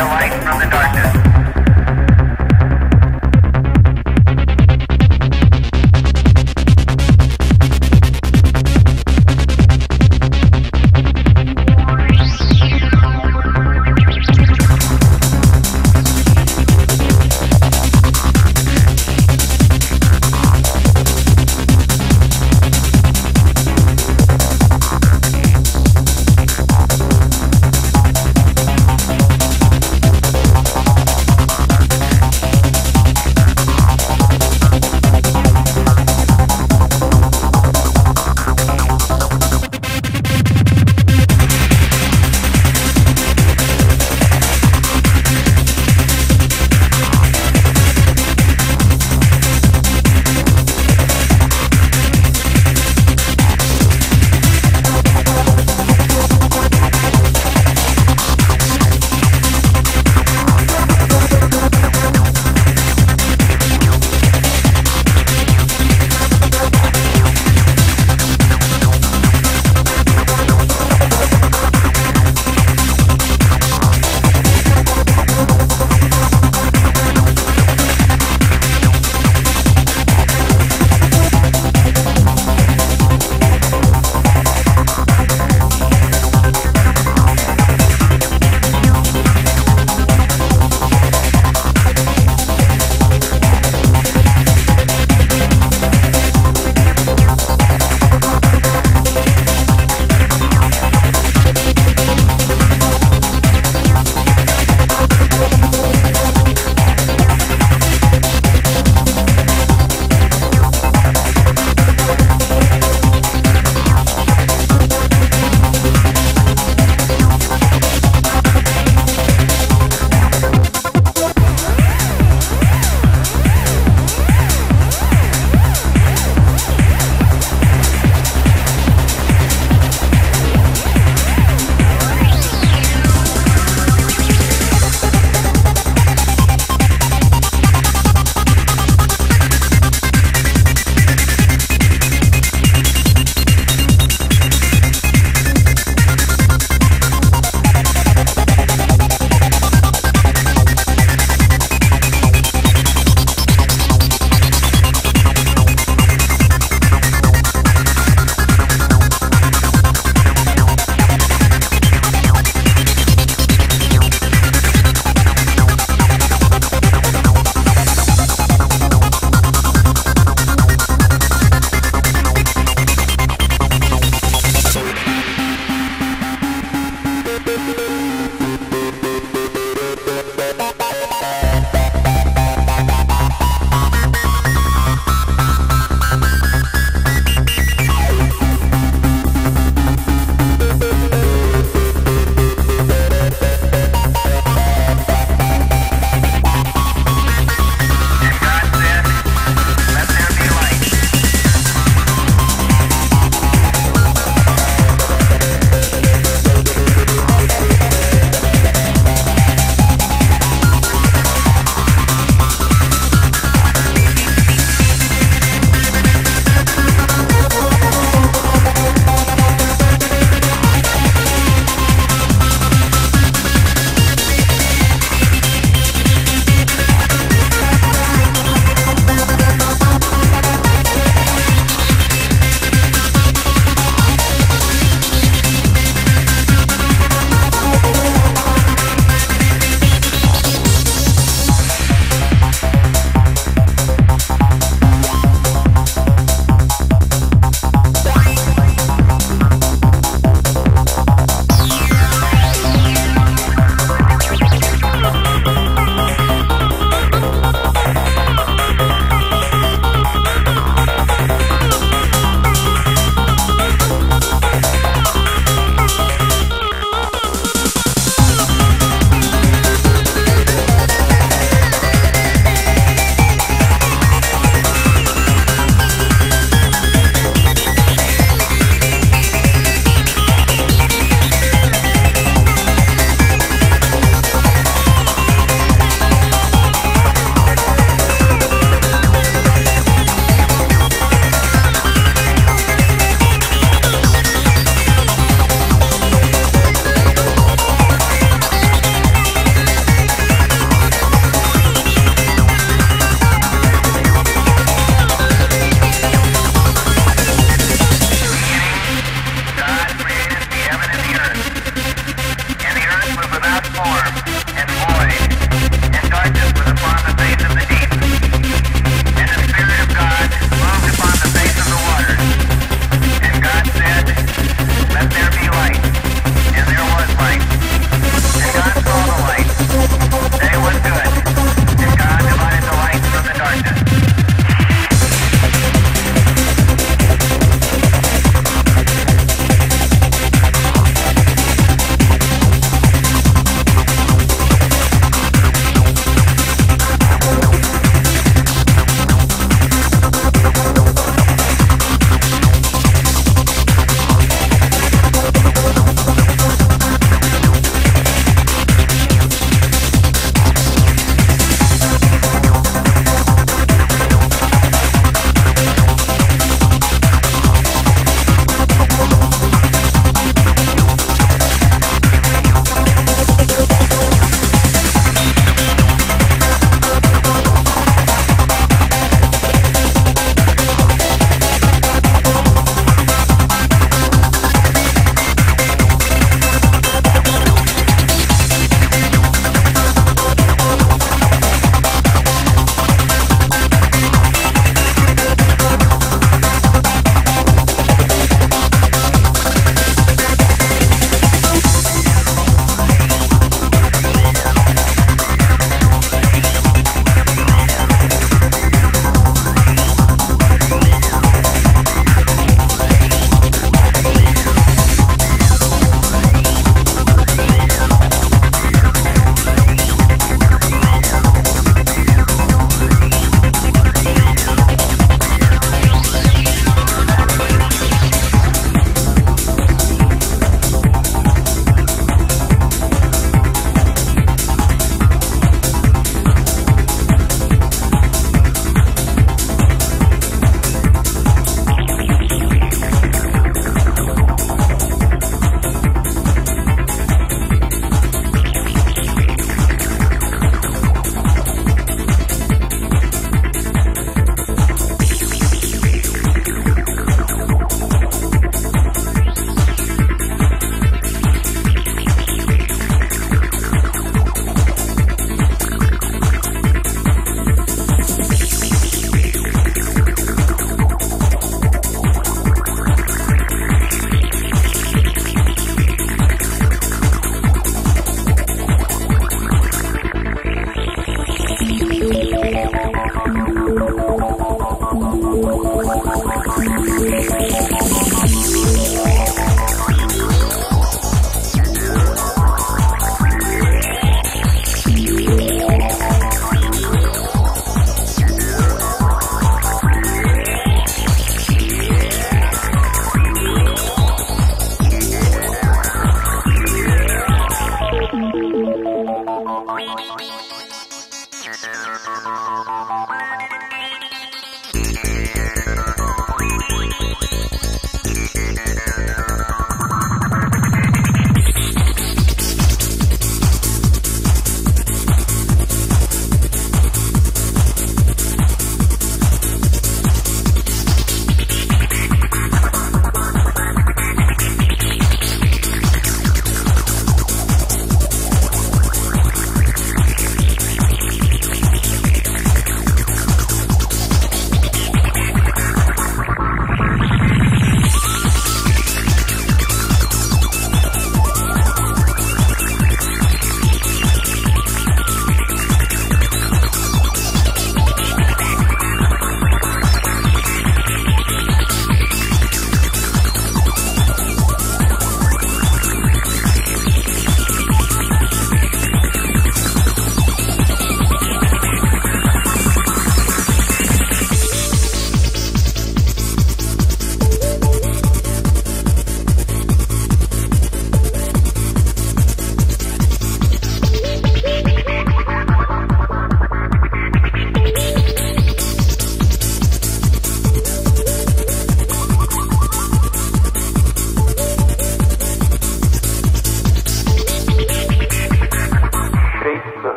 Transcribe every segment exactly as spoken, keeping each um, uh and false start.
the light from the darkness.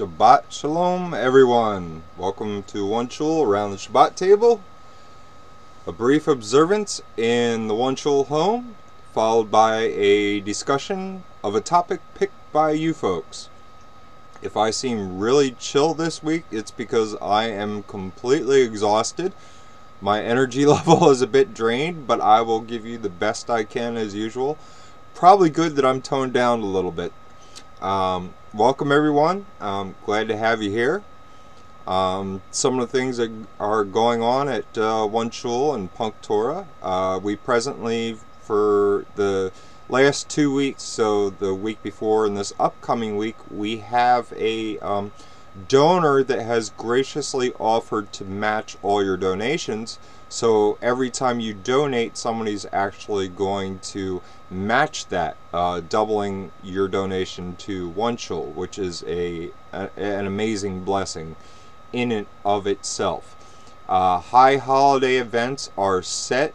Shabbat Shalom, everyone. Welcome to OneShul around the Shabbat table. A brief observance in the OneShul home, followed by a discussion of a topic picked by you folks. If I seem really chill this week, it's because I am completely exhausted. My energy level is a bit drained, but I will give you the best I can as usual. Probably good that I'm toned down a little bit. Um, welcome everyone. I'm glad to have you here. Um, some of the things that are going on at uh, OneShul and Punktorah. Uh, we presently, for the last two weeks, so the week before and this upcoming week, we have a um, donor that has graciously offered to match all your donations So every time you donate, somebody's actually going to match that, uh, doubling your donation to OneShul, which is a, a an amazing blessing in and of itself. Uh, high holiday events are set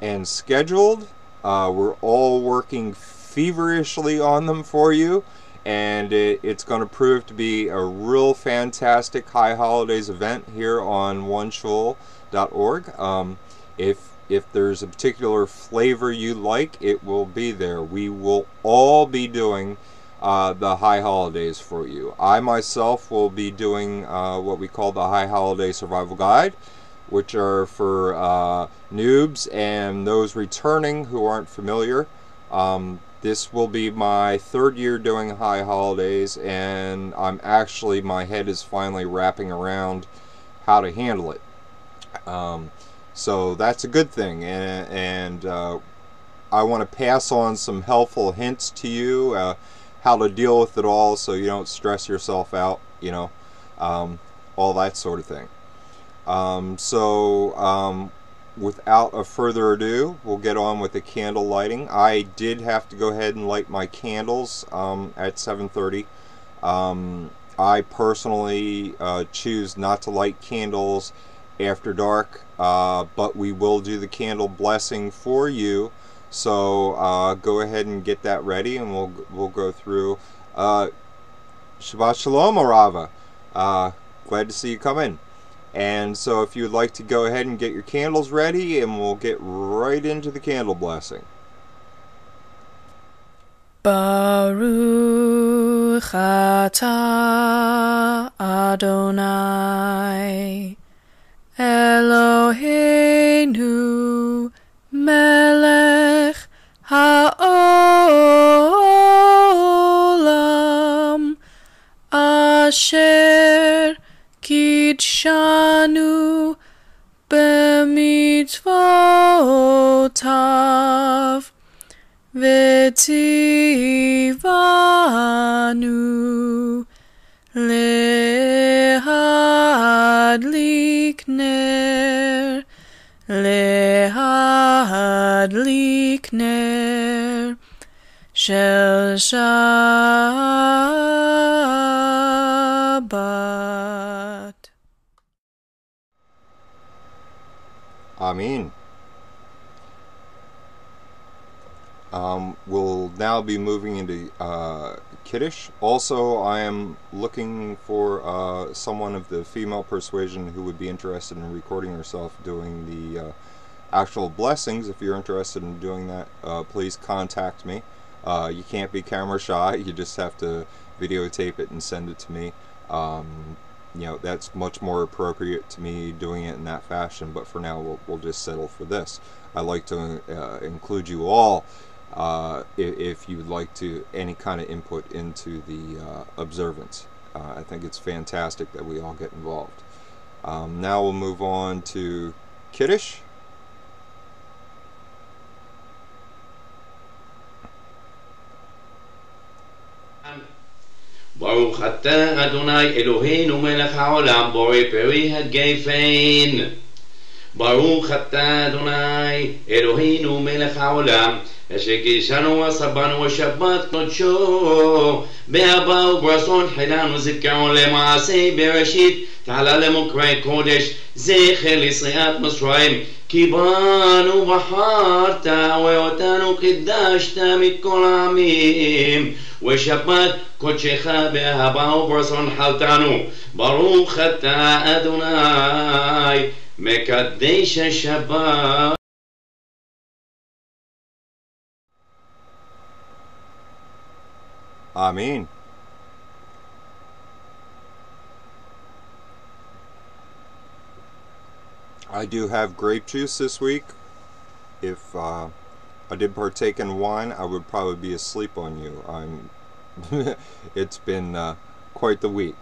and scheduled. Uh, we're all working feverishly on them for you, and it, it's going to prove to be a real fantastic High Holidays event here on one shul dot org. Um, if if there's a particular flavor you like, it will be there. We will all be doing uh, the High Holidays for you. I myself will be doing uh, what we call the High Holiday Survival Guide, which are for uh, noobs and those returning who aren't familiar. Um, this will be my third year doing High Holidays, and I'm actually, my head is finally wrapping around how to handle it. Um, so that's a good thing, and, and uh, I want to pass on some helpful hints to you, uh, how to deal with it all so you don't stress yourself out, you know, um, all that sort of thing. Um, so um, without a further ado, we'll get on with the candle lighting. I did have to go ahead and light my candles um, at seven thirty. Um, I personally uh, choose not to light candles after dark, uh, but we will do the candle blessing for you. So uh, go ahead and get that ready, and we'll we'll go through. Uh, Shabbat Shalom, Arava. Uh, glad to see you come in. And so if you'd like to go ahead and get your candles ready, and we'll get right into the candle blessing. Baruch atah Adonai Eloheinu melech haolam asher Kidshanu b'mitzvotav v'tzivanu lehadlik ner, lehadlik ner shel Shabbat. Amen. Um, we'll now be moving into uh, Kiddush. Also, I am looking for uh, someone of the female persuasion who would be interested in recording herself doing the uh, actual blessings. If you're interested in doing that, uh, please contact me. Uh, you can't be camera shy. You just have to videotape it and send it to me. Um, You know, that's much more appropriate to me, doing it in that fashion, but for now we'll, we'll just settle for this. I'd like to uh, include you all uh, if, if you'd like to any kind of input into the uh, observance. Uh, I think it's fantastic that we all get involved. Um, now we'll move on to Kiddush. Baruch atah Adonai Eloheinu melech haolam borei peri hagefein. Baruch atah Adonai Eloheinu melech haolam asher kidshanu v'sabanu v'shabbat kodsho be'ahava u'b'rason hilanu zikaron le'maaseh bereshit ta'ala le'mokre kodesh zecher l'isri'at Mitzrayim ki banu b'charta ve'otanu kiddashta mikol ha'amim ושבת קודשך באהבה וברצון חלתנו. ברוך אתה אדוני מקדש השבת. אמן. I do have grape juice this week. If uh, I did partake in wine, I would probably be asleep on you. I'm it's been uh, quite the week.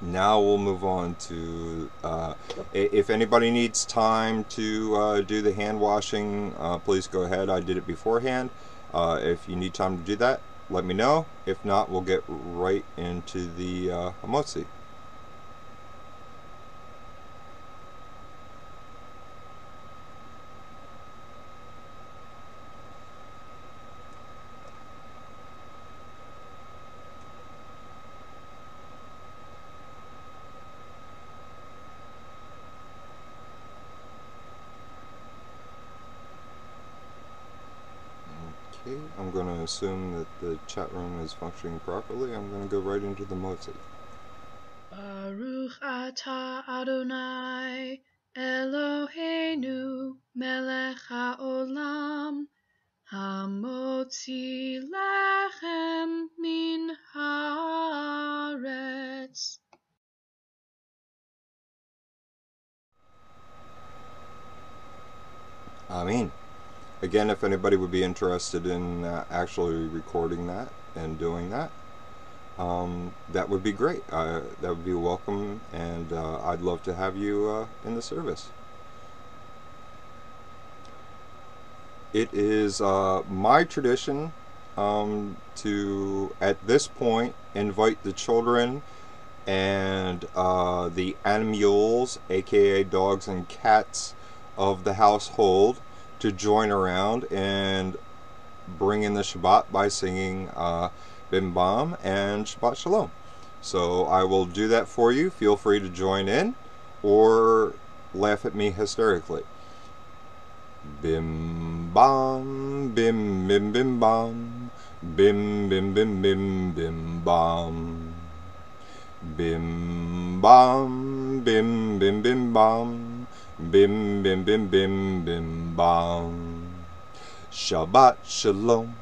Now we'll move on to uh, if anybody needs time to uh, do the hand washing, uh, please go ahead. I did it beforehand. Uh, if you need time to do that, let me know. If not, we'll get right into the uh, hamotzi. Okay, I'm going to assume that the chat room is functioning properly. I'm going to go right into the motzei. Baruch atah Adonai Eloheinu melech haolam hamotzi lechem min haaretz. Amen. Again, if anybody would be interested in uh, actually recording that and doing that, um, that would be great. Uh, that would be welcome, and uh, I'd love to have you uh, in the service. It is uh, my tradition um, to, at this point, invite the children and uh, the animals, aka dogs and cats of the household, to join around and bring in the Shabbat by singing uh, Bim Bam and Shabbat Shalom. So I will do that for you. Feel free to join in or laugh at me hysterically. Bim Bam, Bim Bim Bim Bam, Bim Bim Bim Bim Bim Bam, Bim Bam, Bim Bim Bim Bam. Bim bim bim bim bim bam. Shabbat shalom,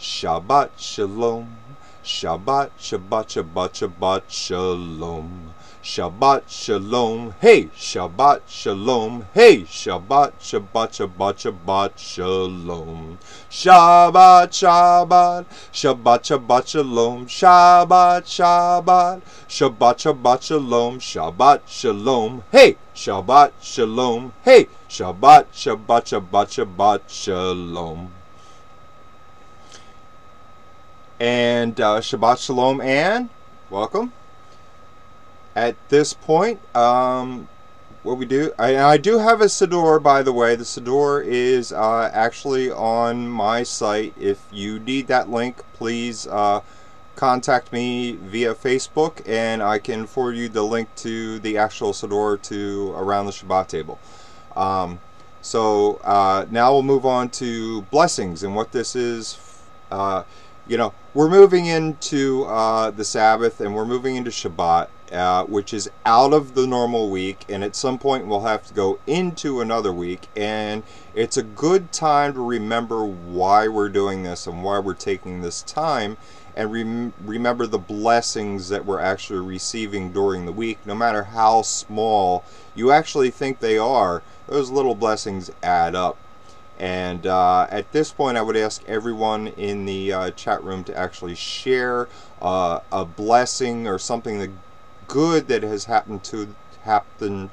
Shabbat shalom, Shabbat Shabbat Shabbat Shabbat shalom, Shabbat shalom, hey Shabbat shalom, hey Shabbat Shabbat Shabbat Shabbat shalom, Shabbat Shabbat Shabbat Shabbat shalom, Shabbat Shabbat Shabbat Shabbat shalom, Shabbat shalom, hey Shabbat shalom, hey Shabbat Shabbat Shabbat Shabbat shalom. And uh, Shabbat Shalom, Ann. Welcome. At this point, um, what we do, I, I do have a Siddur, by the way. The Siddur is uh, actually on my site. If you need that link, please uh, contact me via Facebook, and I can forward you the link to the actual Siddur to around the Shabbat table. Um, so uh, now we'll move on to blessings and what this is. Uh, You know, we're moving into uh, the Sabbath, and we're moving into Shabbat, uh, which is out of the normal week, and at some point we'll have to go into another week, and it's a good time to remember why we're doing this and why we're taking this time, and rem remember the blessings that we're actually receiving during the week, no matter how small you actually think they are. Those little blessings add up. And uh, at this point, I would ask everyone in the uh, chat room to actually share uh, a blessing or something that good that has happened to happened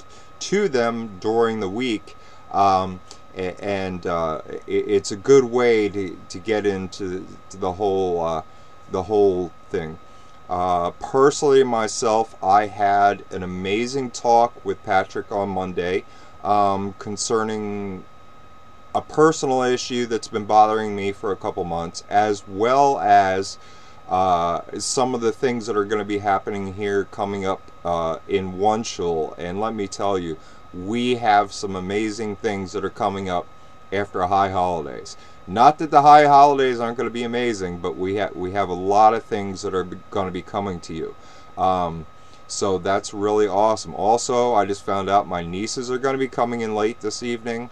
to them during the week. Um, and uh, it's a good way to, to get into the whole uh, the whole thing. Uh, personally, myself, I had an amazing talk with Patrick on Monday um, concerning a personal issue that's been bothering me for a couple months, as well as uh, some of the things that are going to be happening here coming up uh, in OneShul. And let me tell you, we have some amazing things that are coming up after high holidays. Not that the high holidays aren't going to be amazing, but we have we have a lot of things that are going to be coming to you. Um, so that's really awesome. Also, I just found out my nieces are going to be coming in late this evening.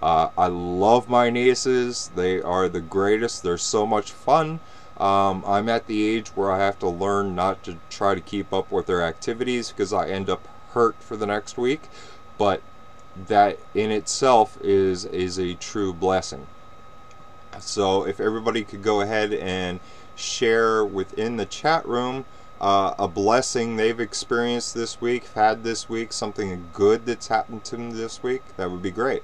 Uh, I love my nieces. They are the greatest. They're so much fun. Um, I'm at the age where I have to learn not to try to keep up with their activities because I end up hurt for the next week. But that in itself is, is a true blessing. So if everybody could go ahead and share within the chat room uh, a blessing they've experienced this week, had this week, something good that's happened to them this week, that would be great.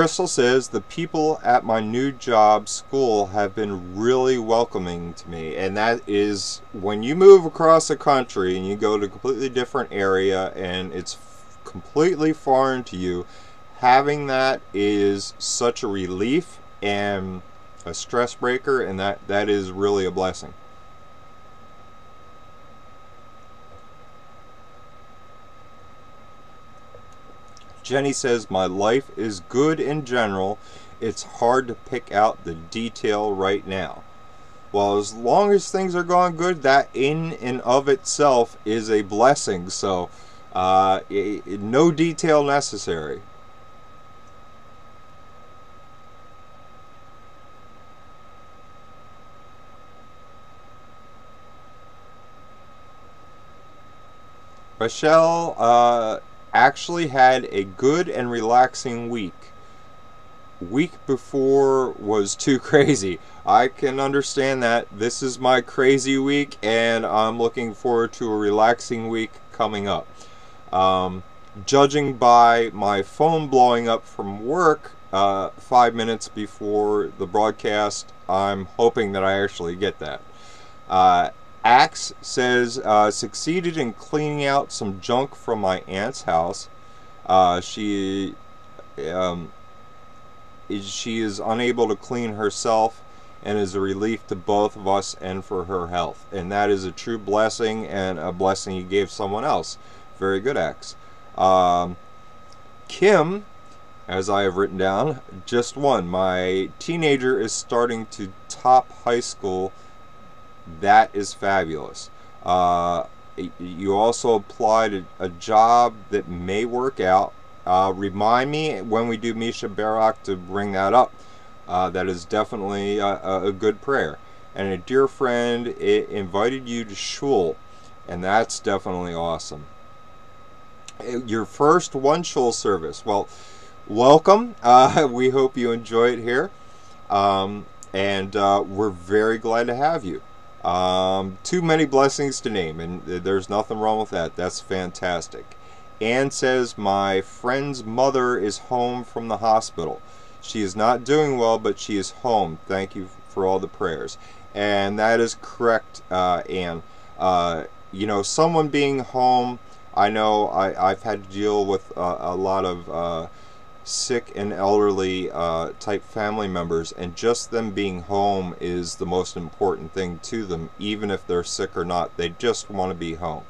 Crystal says, the people at my new job school have been really welcoming to me. And that is, when you move across the country and you go to a completely different area and it's f completely foreign to you, having that is such a relief and a stress breaker, and that, that is really a blessing. Jenny says, my life is good in general. It's hard to pick out the detail right now. Well, as long as things are going good, that in and of itself is a blessing. So, uh, it, it, no detail necessary. Rochelle uh, actually had a good and relaxing week. Week before was too crazy. I can understand that. This is my crazy week, and I'm looking forward to a relaxing week coming up. Um, judging by my phone blowing up from work uh, five minutes before the broadcast, I'm hoping that I actually get that. Uh, Axe says, uh, succeeded in cleaning out some junk from my aunt's house. Uh, she, um, is, she is unable to clean herself and is a relief to both of us and for her health. And that is a true blessing, and a blessing you gave someone else. Very good, Axe. Um, Kim, as I have written down, just one. My teenager is starting to top high school. That is fabulous. Uh, you also applied a, a job that may work out. Uh, remind me when we do Mi Shebeirach to bring that up. Uh, that is definitely a, a good prayer. And a dear friend it invited you to shul, and that's definitely awesome. Your first OneShul service. Well, welcome. Uh, we hope you enjoy it here. Um, and uh, we're very glad to have you. Um, too many blessings to name, and there's nothing wrong with that. That's fantastic. Ann says, my friend's mother is home from the hospital. She is not doing well, but she is home. Thank you for all the prayers. And that is correct, uh, Ann. Uh, you know, someone being home, I know I, I've had to deal with uh, a lot of uh, sick and elderly uh, type family members, and just them being home is the most important thing to them. Even if they're sick or not, they just want to be home.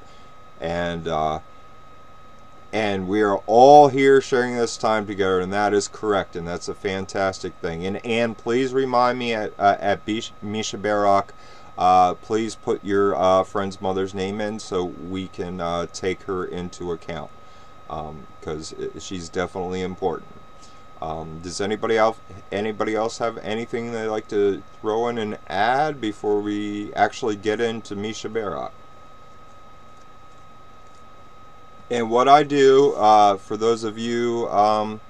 And uh, and we are all here sharing this time together, and that is correct, and that's a fantastic thing. And Ann, please remind me at uh, at Mi Shebeirach, uh, please put your uh, friend's mother's name in so we can uh, take her into account. Because um, she's definitely important. Um, does anybody else anybody else have anything they'd like to throw in an ad before we actually get into Mi Shebeirach? And what I do uh, for those of you um,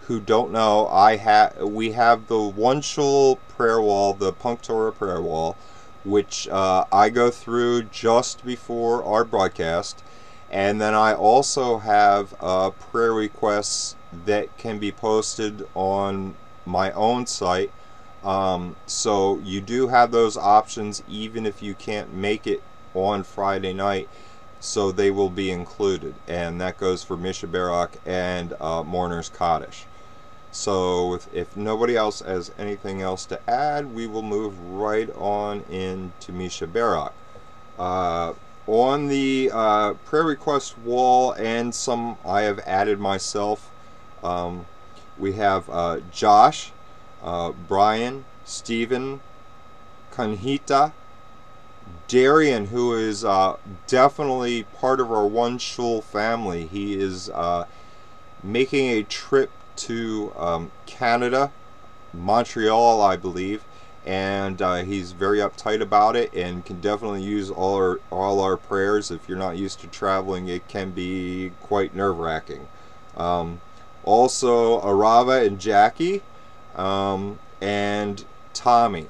who don't know, I ha we have the OneShul prayer wall, the Punktorah prayer wall, which uh, I go through just before our broadcast. And then I also have uh, prayer requests that can be posted on my own site. Um, so you do have those options even if you can't make it on Friday night. So they will be included. And that goes for Mi Shebeirach and uh, Mourner's Kaddish. So if, if nobody else has anything else to add, we will move right on into Mi Shebeirach. Uh, On the uh, prayer request wall, and some I have added myself, um, we have uh, Josh, uh, Brian, Stephen, Kanhita, Darian, who is uh, definitely part of our OneShul family. He is uh, making a trip to um, Canada, Montreal, I believe. And uh, he's very uptight about it, and can definitely use all our all our prayers. If you're not used to traveling, it can be quite nerve-wracking. Um, also, Arava and Jackie, um, and Tommy.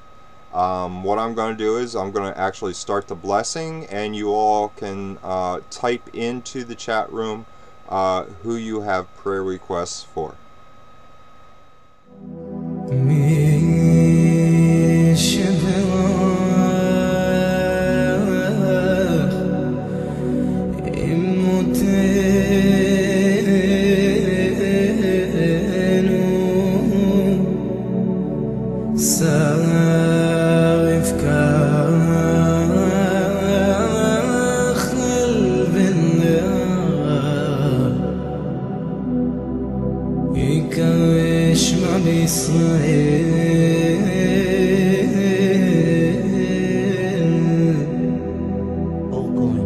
Um, what I'm going to do is I'm going to actually start the blessing, and you all can uh, type into the chat room uh, who you have prayer requests for. Mi Shebeirach imotenu sarif kach al ben Yisrael. Or Cohen.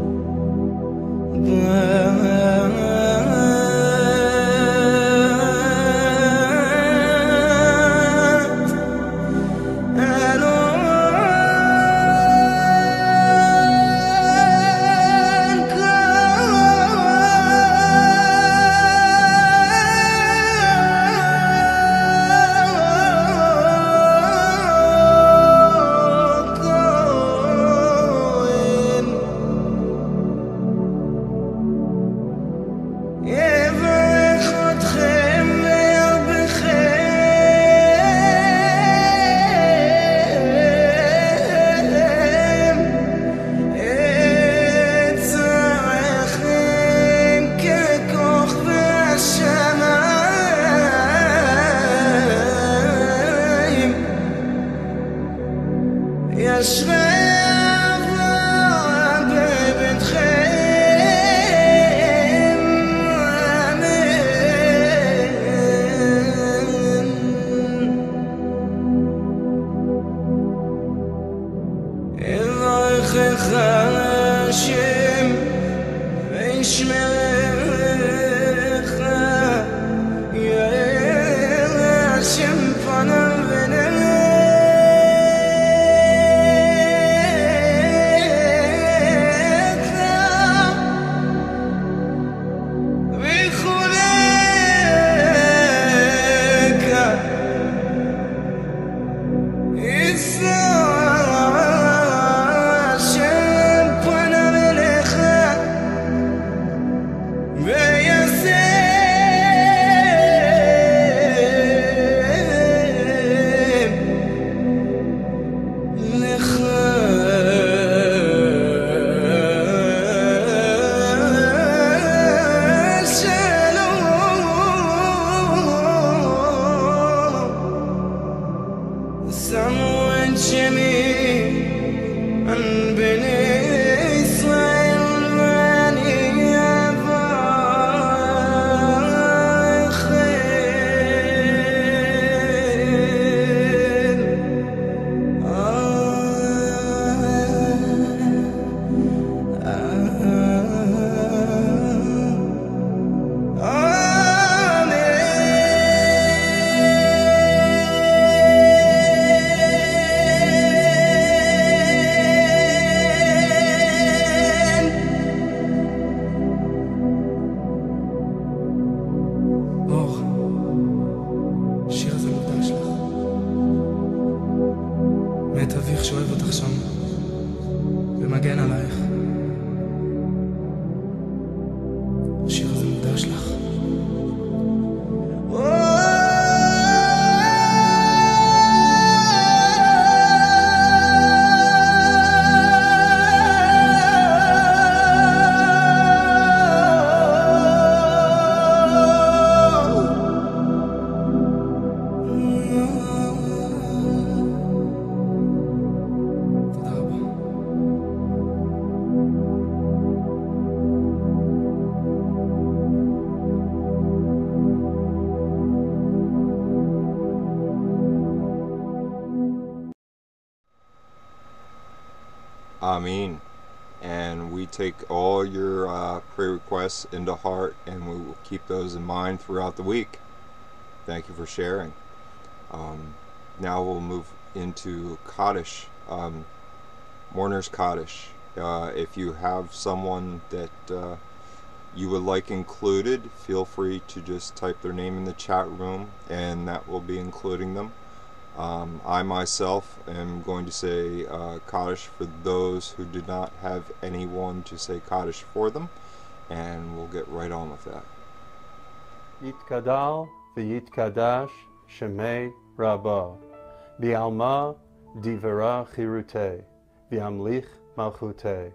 Amen. And we take all your uh, prayer requests into heart, and we will keep those in mind throughout the week. Thank you for sharing. Um, now we'll move into Kaddish, um, Mourner's Kaddish. Uh, if you have someone that uh, you would like included, feel free to just type their name in the chat room, and that will be including them. Um, I myself am going to say uh, Kaddish for those who did not have anyone to say Kaddish for them, and we'll get right on with that. Yitkadal v'yitkadash shemei rabba v'alma divera chirutei v'amlich malchutei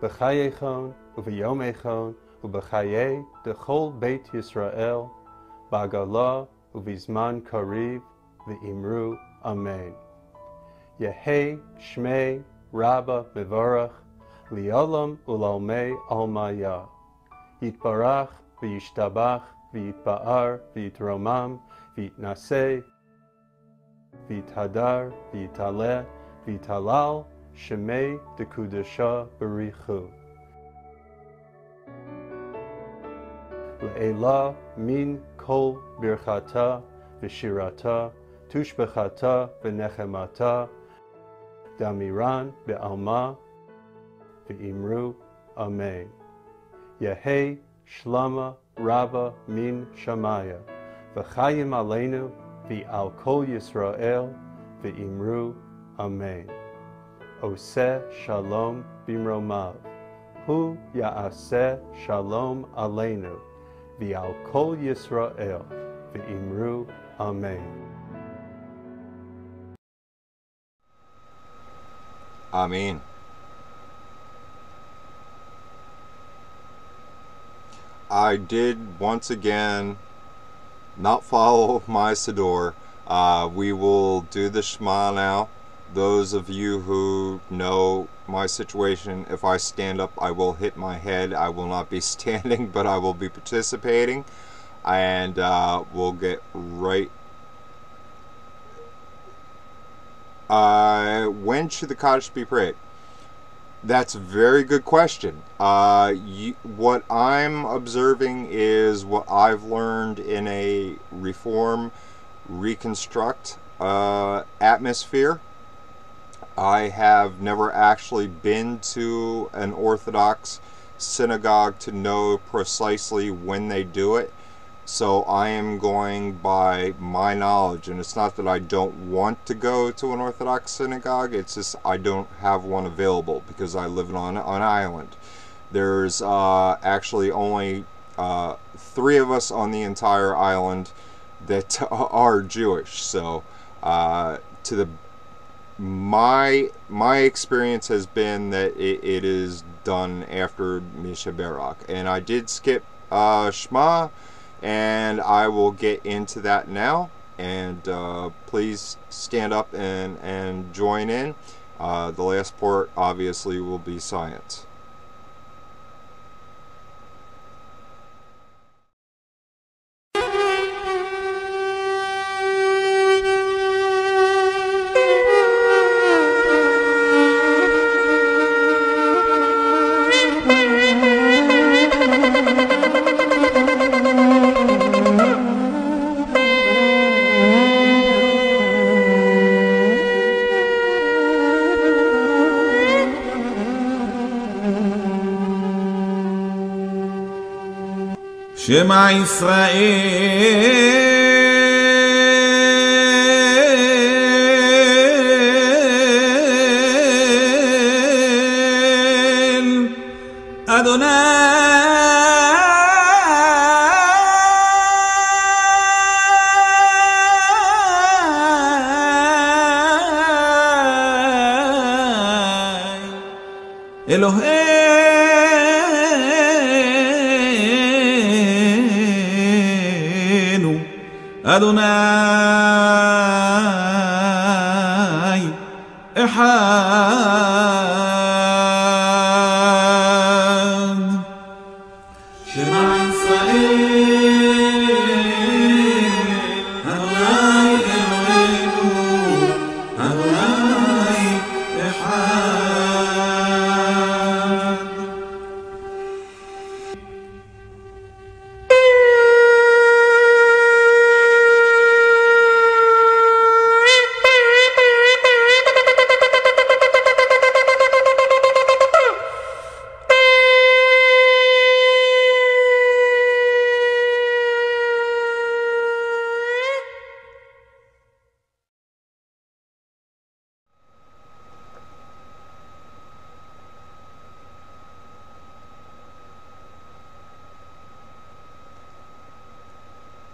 v'chayechon uv'yomechon uv'chayei dechol beit Yisrael b'agala uv'izman kariv V'imru Amen. Yehei Shmei Rabba Mevarach Li'olam Ulalmei Almaya Yitbarach V'yishtabach V'yitba'ar V'yitromam Vitnaseh, Vitadar, Vitaleh, Vitalal, Shemei Dekudasha Barichu. Le'ela min kol birchata v'shirata tushbechata v'nechemata damiran be'alma v'imru amen. Yehei shlama rabba min shamaya v'chayim aleinu v'al kol Yisrael v'imru amen. Oseh shalom bimromav hu ya'aseh shalom aleinu v'al kol Yisrael v'imru amen. Amen. I did once again not follow my Siddur. Uh, we will do the Shema now. Those of you who know my situation, if I stand up, I will hit my head. I will not be standing, but I will be participating. And uh, we'll get right. Uh, when should the Kaddish be prayed? That's a very good question. Uh, you, what I'm observing is what I've learned in a reform, reconstruct uh, atmosphere. I have never actually been to an Orthodox synagogue to know precisely when they do it. So I am going by my knowledge, and it's not that I don't want to go to an Orthodox synagogue, it's just I don't have one available because I live on an island. There's uh, actually only uh, three of us on the entire island that are Jewish, so uh, to the my my experience has been that it, it is done after Mi Shebeirach, and I did skip uh, Shema, and I will get into that now. And uh, please stand up and, and join in. Uh, the last part obviously will be science. Shema Yisrael, Adonai Elohim. Adonai Echad. Shema Yisrael, Adonai Eloheinu, Adonai Echad.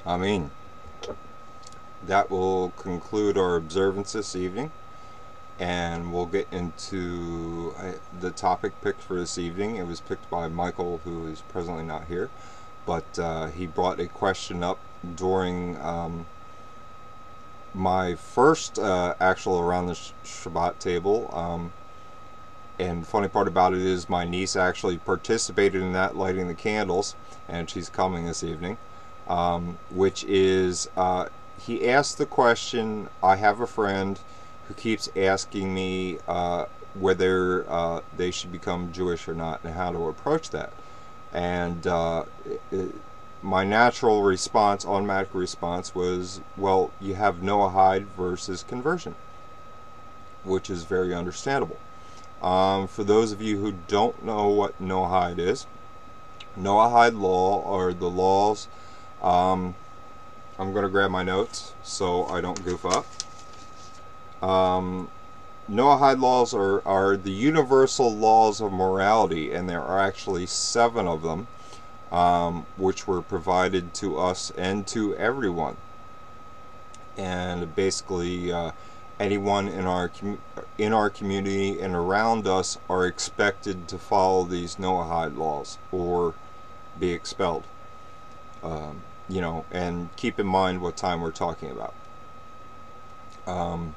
Amen. That will conclude our observance this evening, and we'll get into the topic picked for this evening. It was picked by Michael, who is presently not here, but uh, he brought a question up during um, my first uh, actual around the Shabbat table. Um, and the funny part about it is my niece actually participated in that, lighting the candles, and she's coming this evening. Um, which is uh, he asked the question, I have a friend who keeps asking me uh, whether uh, they should become Jewish or not and how to approach that. And uh, it, my natural response, automatic response was, well, you have Noahide versus conversion, which is very understandable. Um, for those of you who don't know what Noahide is, Noahide law are the laws, um, I'm going to grab my notes so I don't goof up. Um, Noahide laws are, are the universal laws of morality, and there are actually seven of them, um, which were provided to us and to everyone. And basically, uh, anyone in our, com in our community and around us are expected to follow these Noahide laws or be expelled. Um, you know, and keep in mind what time we're talking about. Um,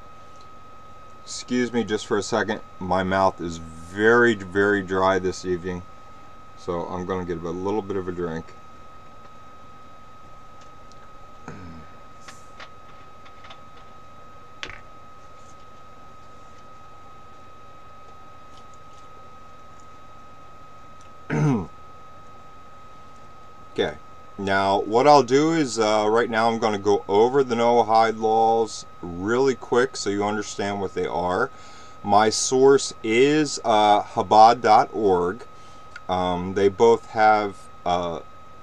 excuse me just for a second, my mouth is very, very dry this evening, so I'm going to get a little bit of a drink. Okay. Now, what I'll do is, uh, right now I'm going to go over the Noahide laws really quick so you understand what they are. My source is uh, Chabad dot org. Um, they both have uh,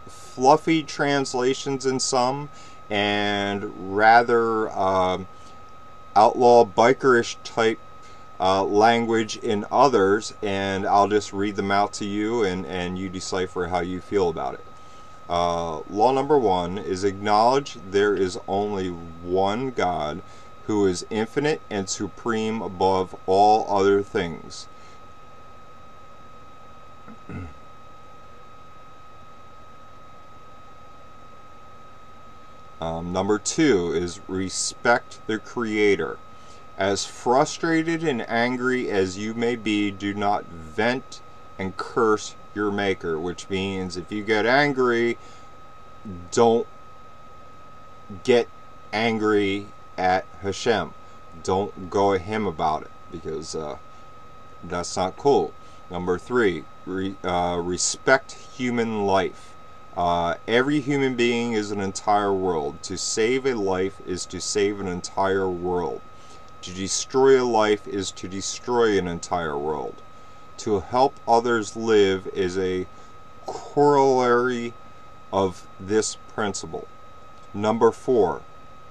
fluffy translations in some and rather uh, outlaw bikerish type uh, language in others, and I'll just read them out to you and, and you decipher how you feel about it. Uh, law number one is acknowledge there is only one God who is infinite and supreme above all other things. um, number two is respect the Creator. As frustrated and angry as you may be, do not vent and curse your maker, which means if you get angry, don't get angry at Hashem. Don't go at him about it, because uh, that's not cool. Number three, re, uh, respect human life. Uh, every human being is an entire world. To save a life is to save an entire world. To destroy a life is to destroy an entire world. To help others live is a corollary of this principle. Number four,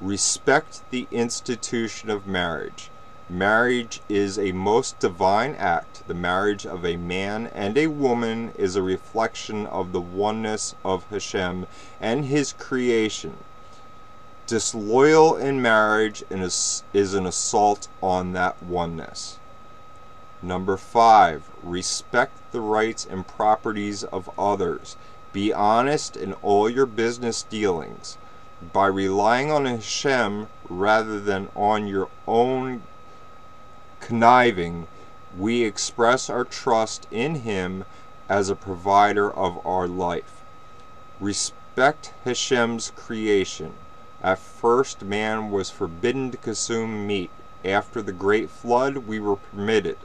respect the institution of marriage. Marriage is a most divine act. The marriage of a man and a woman is a reflection of the oneness of Hashem and his creation. Disloyal in marriage is an assault on that oneness. Number five, respect the rights and properties of others. Be honest in all your business dealings. By relying on Hashem rather than on your own conniving, we express our trust in Him as a provider of our life. Respect Hashem's creation. At first, man was forbidden to consume meat. After the great flood, we were permitted,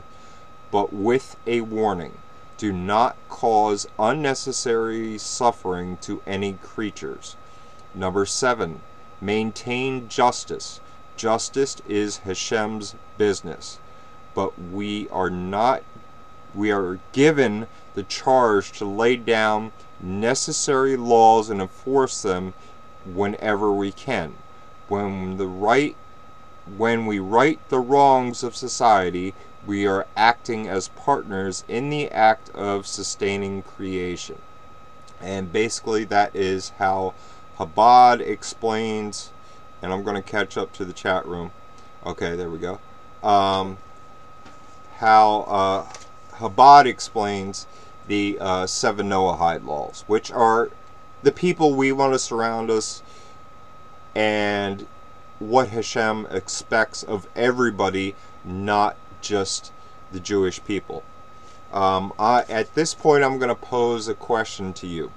but with a warning: do not cause unnecessary suffering to any creatures. Number seven, maintain justice. Justice is Hashem's business, but we are not, we are given the charge to lay down necessary laws and enforce them whenever we can. When the right, when we right the wrongs of society, we are acting as partners in the act of sustaining creation. And basically that is how Chabad explains, and I'm going to catch up to the chat room. Okay, there we go. Um, how uh, Chabad explains the uh, seven Noahide laws, which are the people we want to surround us and what Hashem expects of everybody, not just the Jewish people. Um, I, at this point I'm going to pose a question to you.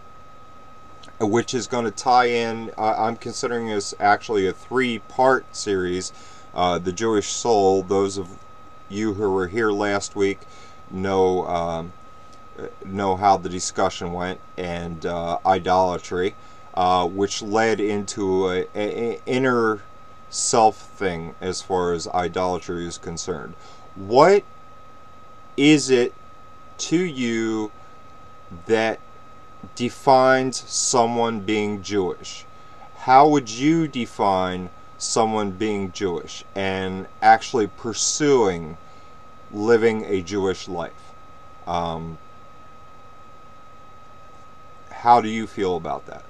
which is going to tie in, uh, I'm considering this actually a three-part series, uh, The Jewish Soul. Those of you who were here last week know, um, know how the discussion went, and uh, idolatry, uh, which led into a, a, a inner self thing as far as idolatry is concerned. What is it to you that defines someone being Jewish? How would you define someone being Jewish and actually pursuing living a Jewish life? Um, how do you feel about that?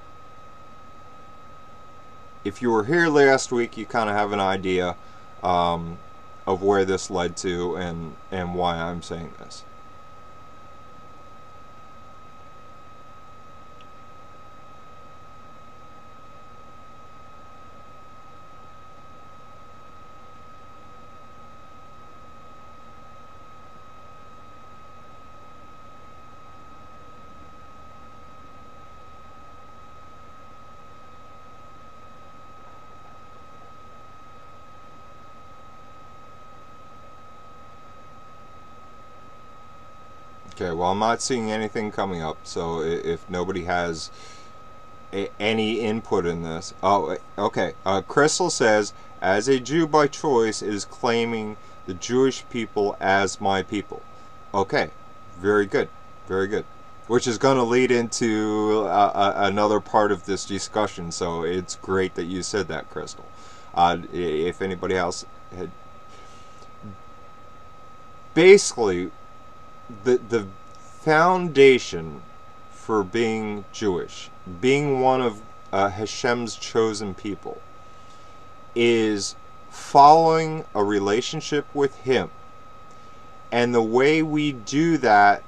If you were here last week, you kind of have an idea um, of where this led to and, and why I'm saying this. Okay, well, I'm not seeing anything coming up, so if nobody has a, any input in this... Oh, okay. Uh, Crystal says, as a Jew by choice, is claiming the Jewish people as my people. Okay, very good, very good. Which is going to lead into uh, another part of this discussion, so it's great that you said that, Crystal. Uh, if anybody else had... Basically... The, the foundation for being Jewish, being one of uh, Hashem's chosen people, is following a relationship with Him. And the way we do that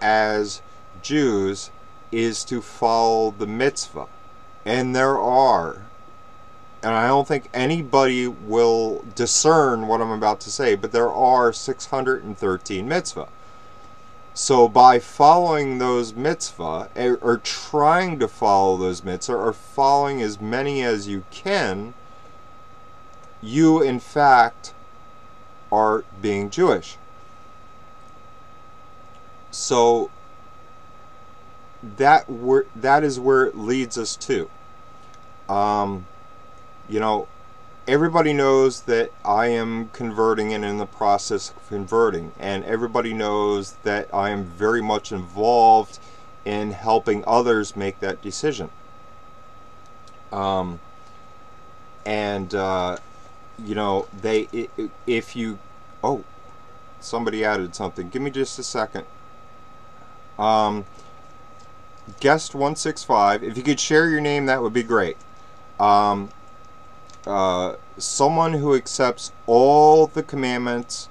as Jews is to follow the mitzvah. And there are, and I don't think anybody will discern what I'm about to say, but there are six hundred thirteen mitzvah. So by following those mitzvah, or trying to follow those mitzvah, or following as many as you can, you in fact are being Jewish. So that that is where it leads us to. Um, you know, everybody knows that I am converting and in the process of converting, and everybody knows that I am very much involved in helping others make that decision. Um, and uh, you know, they it, it, if you oh somebody added something, give me just a second. um, Guest one sixty-five, if you could share your name, that would be great. um, Uh, someone who accepts all the commandments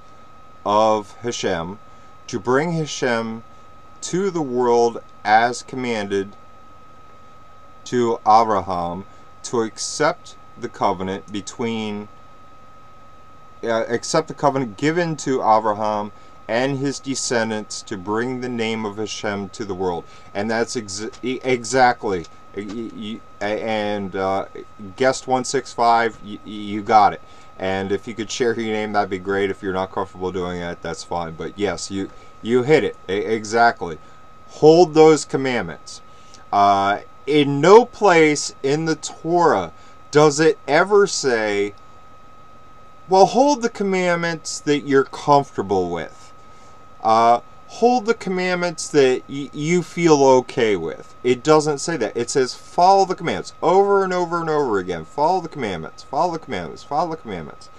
of Hashem to bring Hashem to the world as commanded to Abraham, to accept the covenant between uh, accept the covenant given to Abraham and his descendants to bring the name of Hashem to the world. And that's ex exactly and uh, Guest one sixty-five, you, you got it. And if you could share your name, that'd be great. If you're not comfortable doing that, that's fine. But yes, you you hit it exactly. Hold those commandments. Uh, in no place in the Torah does it ever say, well, hold the commandments that you're comfortable with. Uh, hold the commandments that y you feel okay with. It doesn't say that. It says follow the commandments over and over and over again. Follow the commandments, follow the commandments, follow the commandments.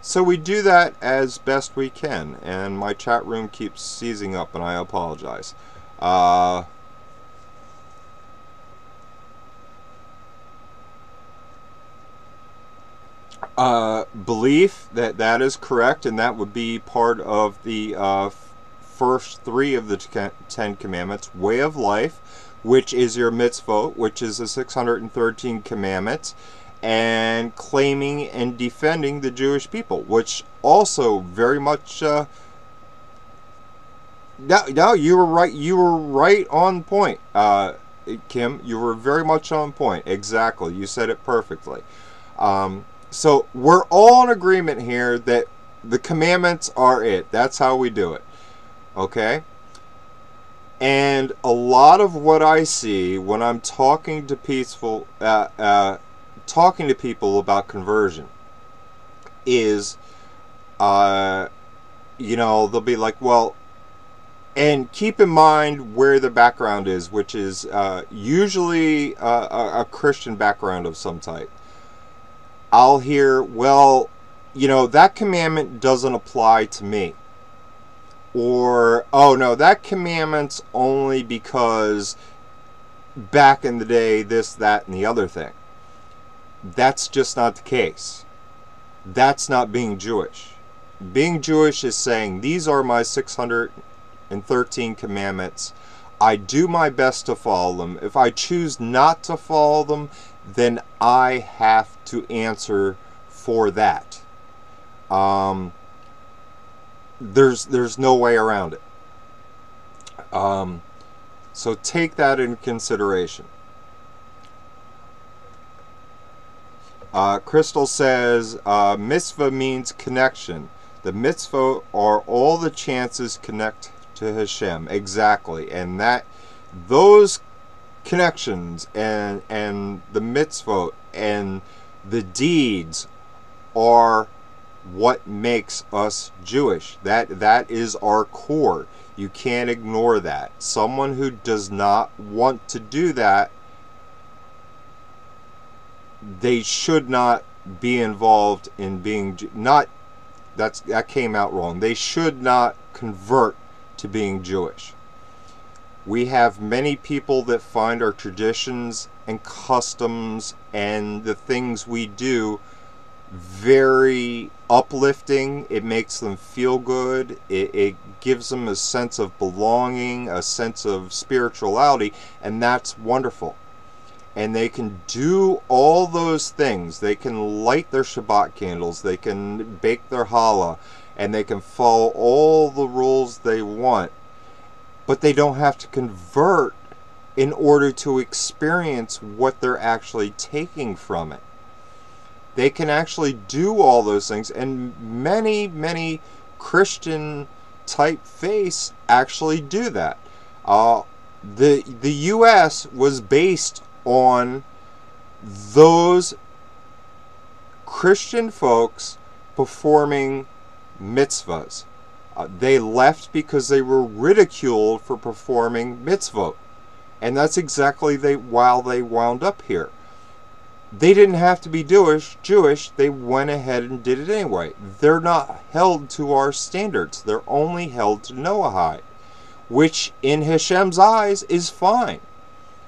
So we do that as best we can. And my chat room keeps seizing up, and I apologize. Uh, uh, belief, that that is correct, and that would be part of the uh, first three of the Ten Commandments. Way of life, which is your mitzvot, which is the six hundred thirteen commandments, and claiming and defending the Jewish people, which also very much... Uh, no, no, you were right. You were right on point. Uh, Kim, you were very much on point. Exactly. You said it perfectly. Um, so we're all in agreement here that the commandments are it. That's how we do it. Okay? And a lot of what I see when I'm talking to peaceful, uh, uh, talking to people about conversion is, uh, you know, they'll be like, well, and keep in mind where the background is, which is uh, usually uh, a Christian background of some type. I'll hear, well, you know, that commandment doesn't apply to me. Or, oh no, that commandment's only because back in the day, this, that, and the other thing. That's just not the case. That's not being Jewish. Being Jewish is saying, these are my six hundred thirteen commandments. I do my best to follow them. If I choose not to follow them, then I have to answer for that. Um, there's there's no way around it. Um, so take that into consideration. Uh, Crystal says, uh, mitzvah means connection. The mitzvah are all the chances connect to Hashem. Exactly. And that those connections and and the mitzvot and the deeds are what makes us Jewish. That that is our core. You can't ignore that. Someone who does not want to do that, they should not be involved in being not that's that came out wrong. They should not convert to being Jewish. We have many people that find our traditions and customs and the things we do very uplifting. It makes them feel good. It, it gives them a sense of belonging, a sense of spirituality, and that's wonderful. And they can do all those things. They can light their Shabbat candles. They can bake their challah. And they can follow all the rules they want. But they don't have to convert in order to experience what they're actually taking from it. They can actually do all those things. And many, many Christian type faiths actually do that. Uh, the, the U S was based on those Christian folks performing mitzvahs. Uh, they left because they were ridiculed for performing mitzvot, and that's exactly they while they wound up here. They didn't have to be Jewish. Jewish. They went ahead and did it anyway. They're not held to our standards. They're only held to Noahide, which in Hashem's eyes is fine.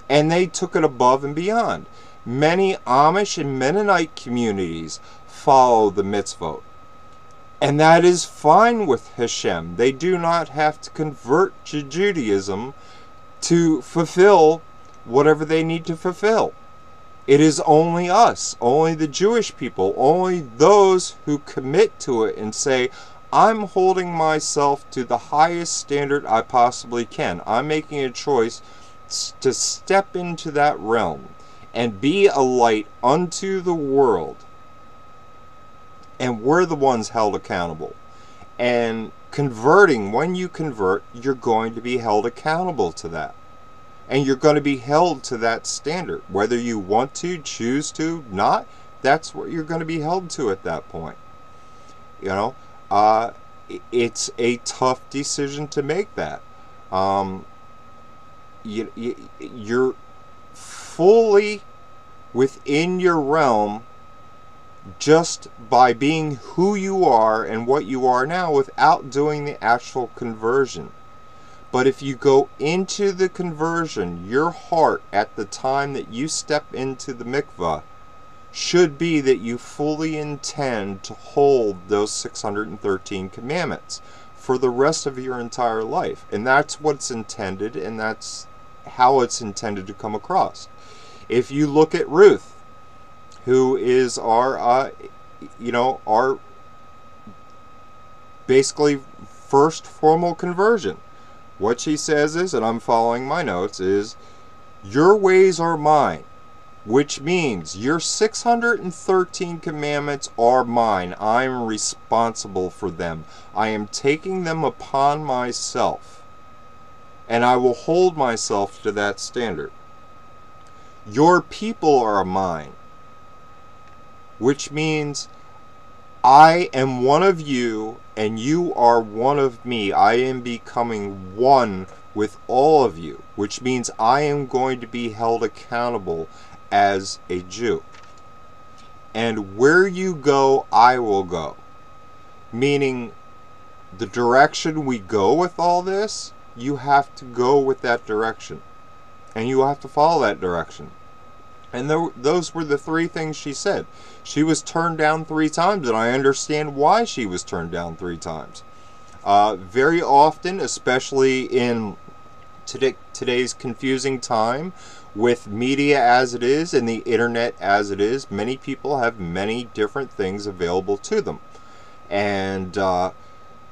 And they took it above and beyond. Many Amish and Mennonite communities follow the mitzvot. And that is fine with Hashem. They do not have to convert to Judaism to fulfill whatever they need to fulfill. It is only us, only the Jewish people, only those who commit to it and say, I'm holding myself to the highest standard I possibly can. I'm making a choice to step into that realm and be a light unto the world. And we're the ones held accountable. And converting, when you convert, you're going to be held accountable to that. And you're going to be held to that standard. Whether you want to, choose to, not, that's what you're going to be held to at that point. You know, uh, it's a tough decision to make that. Um, You, you, you're fully within your realm just by being who you are and what you are now without doing the actual conversion. But if you go into the conversion, your heart at the time that you step into the mikvah should be that you fully intend to hold those six hundred thirteen commandments for the rest of your entire life. And that's what's intended, and that's how it's intended to come across. If you look at Ruth, who is our, uh, you know, our basically first formal conversion, what she says is, and I'm following my notes, is your ways are mine, which means your six hundred thirteen commandments are mine. I am responsible for them. I am taking them upon myself, and I will hold myself to that standard. Your people are mine, which means I am one of you and you are one of me. I am becoming one with all of you, which means I am going to be held accountable as a Jew. And where you go, I will go. Meaning the direction we go with all this, you have to go with that direction. And you have to follow that direction. And th those were the three things she said. She was turned down three times, and I understand why she was turned down three times. Uh, very often, especially in today, today's confusing time, with media as it is and the internet as it is, many people have many different things available to them. And uh,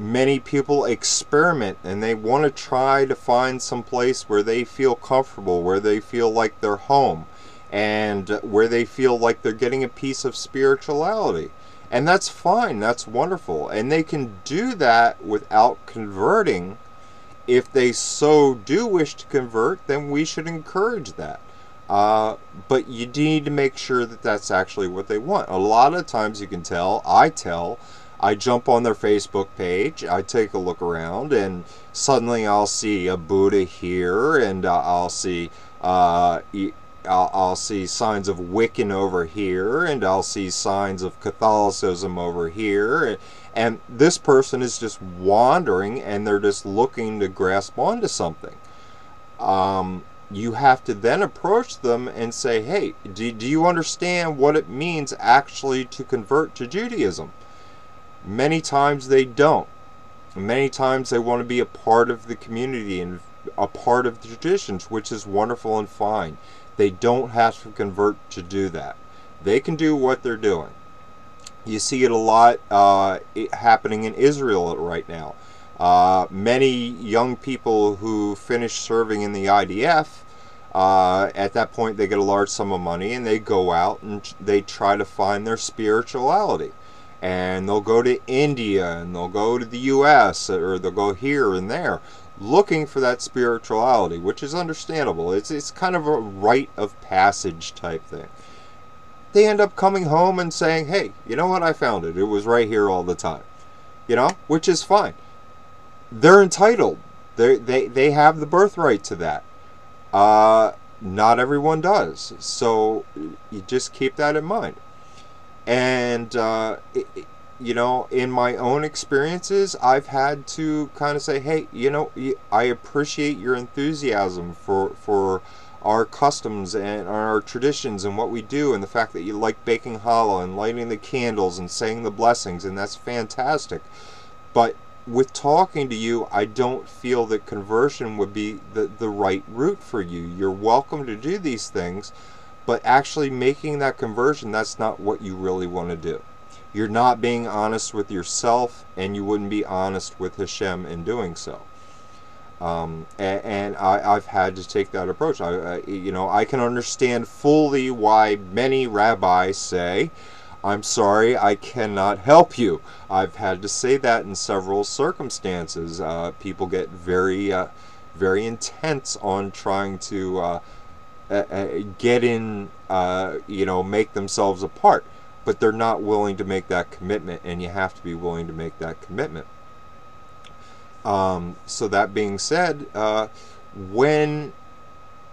many people experiment, and they want to try to find some place where they feel comfortable, where they feel like they're home, and where they feel like they're getting a piece of spirituality. And that's fine, that's wonderful. And they can do that without converting. If they so do wish to convert, then we should encourage that. Uh, but you need to make sure that that's actually what they want. A lot of times you can tell, I tell, I jump on their Facebook page, I take a look around, and suddenly I'll see a Buddha here, and uh, I'll see uh, I'll, I'll see signs of Wiccan over here, and I'll see signs of Catholicism over here, and, and this person is just wandering, and they're just looking to grasp onto something. Um, you have to then approach them and say, hey, do, do you understand what it means actually to convert to Judaism? Many times they don't. Many times they want to be a part of the community and a part of the traditions, which is wonderful and fine. They don't have to convert to do that. They can do what they're doing. You see it a lot uh, it happening in Israel right now. Uh, many young people who finish serving in the I D F, uh, at that point they get a large sum of money, and they go out and they try to find their spirituality. And they'll go to India, and they'll go to the U S, or they'll go here and there, looking for that spirituality, which is understandable. It's, it's kind of a rite of passage type thing. They end up coming home and saying, hey, you know what, I found it. It was right here all the time. You know, which is fine. They're entitled. They they, they have the birthright to that. Uh, not everyone does. So you just keep that in mind. And, uh, it, it, you know, in my own experiences, I've had to kind of say, hey, you know, I appreciate your enthusiasm for, for our customs and our traditions and what we do, and the fact that you like baking challah and lighting the candles and saying the blessings, and that's fantastic. But with talking to you, I don't feel that conversion would be the, the right route for you. You're welcome to do these things, but actually making that conversion, that's not what you really want to do. You're not being honest with yourself, and you wouldn't be honest with Hashem in doing so. Um, and and I, I've had to take that approach. I, I, you know, I can understand fully why many rabbis say, I'm sorry, I cannot help you. I've had to say that in several circumstances. Uh, people get very, uh, very intense on trying to... Uh, Uh, get in, uh, you know, make themselves apart, but they're not willing to make that commitment, and you have to be willing to make that commitment. Um, so that being said, uh, when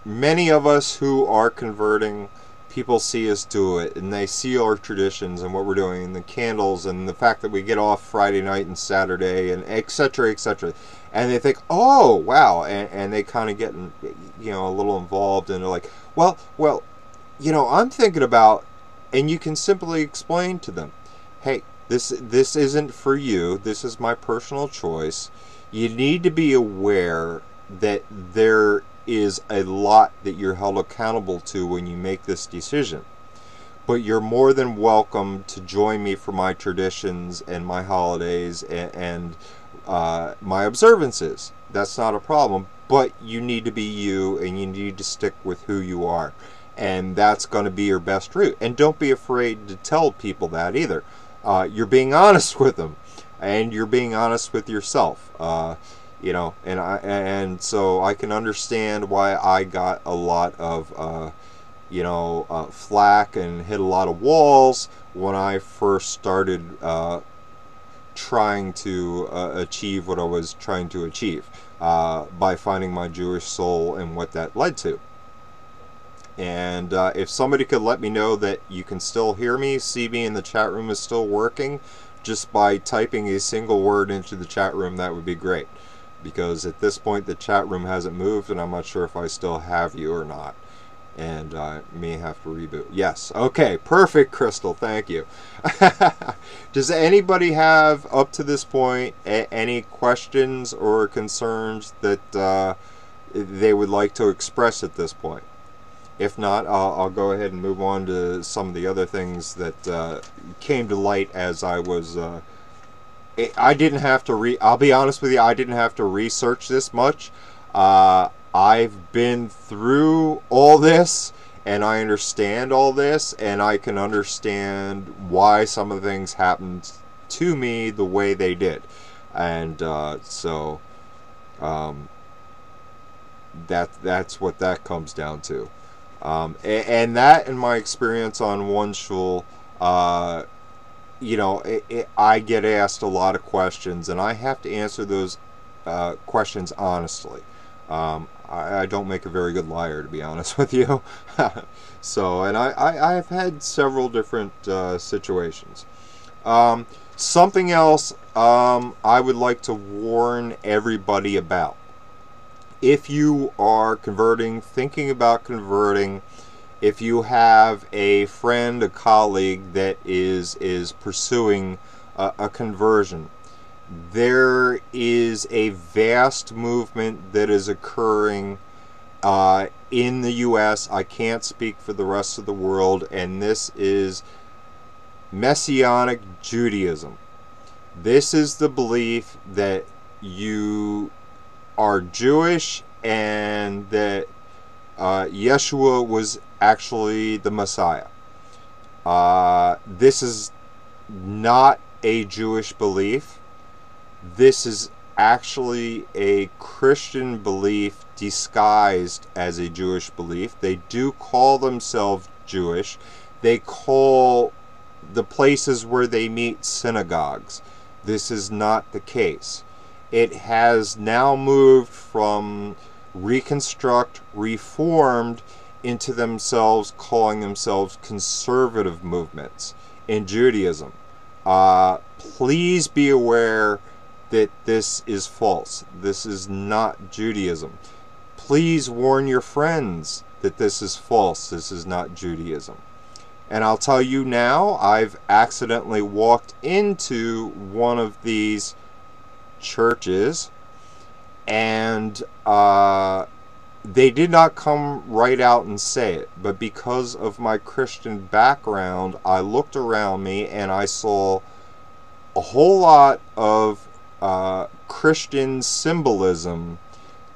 many of us who are converting, people see us do it, and they see our traditions and what we're doing, and the candles, and the fact that we get off Friday night and Saturday, and et cetera, et cetera. And they think, oh, wow, and, and they kind of get, you know, a little involved, and they're like, well, well, you know, I'm thinking about, and you can simply explain to them, hey, this, this isn't for you, this is my personal choice. You need to be aware that there is a lot that you're held accountable to when you make this decision. But you're more than welcome to join me for my traditions and my holidays and, and Uh, my observances. That's not a problem, but you need to be you, and you need to stick with who you are. And that's going to be your best route. And don't be afraid to tell people that either. Uh, you're being honest with them, and you're being honest with yourself. Uh, you know, and I and so I can understand why I got a lot of uh, you know uh, flack and hit a lot of walls when I first started uh, trying to uh, achieve what I was trying to achieve uh, by finding my Jewish soul and what that led to. And uh, if somebody could let me know that you can still hear me, see me, and the chat room is still working, just by typing a single word into the chat room, that would be great. Because at this point, the chat room hasn't moved, and I'm not sure if I still have you or not. And I uh, may have to reboot. Yes. Okay. Perfect, Crystal. Thank you. Does anybody have, up to this point, a any questions or concerns that uh, they would like to express at this point? If not, I'll, I'll go ahead and move on to some of the other things that uh, came to light as I was... Uh, I didn't have to... re I'll be honest with you, I didn't have to research this much. Uh, I've been through all this, and I understand all this, and I can understand why some of the things happened to me the way they did. And uh, so... Um, that that's what that comes down to. Um, and, and that, in my experience on OneShul, uh, you know, it, it, I get asked a lot of questions, and I have to answer those uh, questions honestly. Um, I, I don't make a very good liar, to be honest with you. So, and I, I, I've had several different uh, situations. Um, something else um, I would like to warn everybody about. If you are converting, thinking about converting, if you have a friend, a colleague that is is pursuing a, a conversion, there is a vast movement that is occurring uh, in the U S I can't speak for the rest of the world, and this is Messianic Judaism. This is the belief that you are Jewish and that uh, Yeshua was actually the Messiah. Uh, this is not a Jewish belief. This is actually a Christian belief disguised as a Jewish belief. They do call themselves Jewish. They call the places where they meet synagogues. This is not the case. It has now moved from Reconstruct, Reformed, into themselves calling themselves conservative movements in Judaism. Uh, please be aware that this is false. This is not Judaism. Please warn your friends that this is false. This is not Judaism. And I'll tell you now, I've accidentally walked into one of these churches, and uh, they did not come right out and say it, but because of my Christian background, I looked around me and I saw a whole lot of uh, Christian symbolism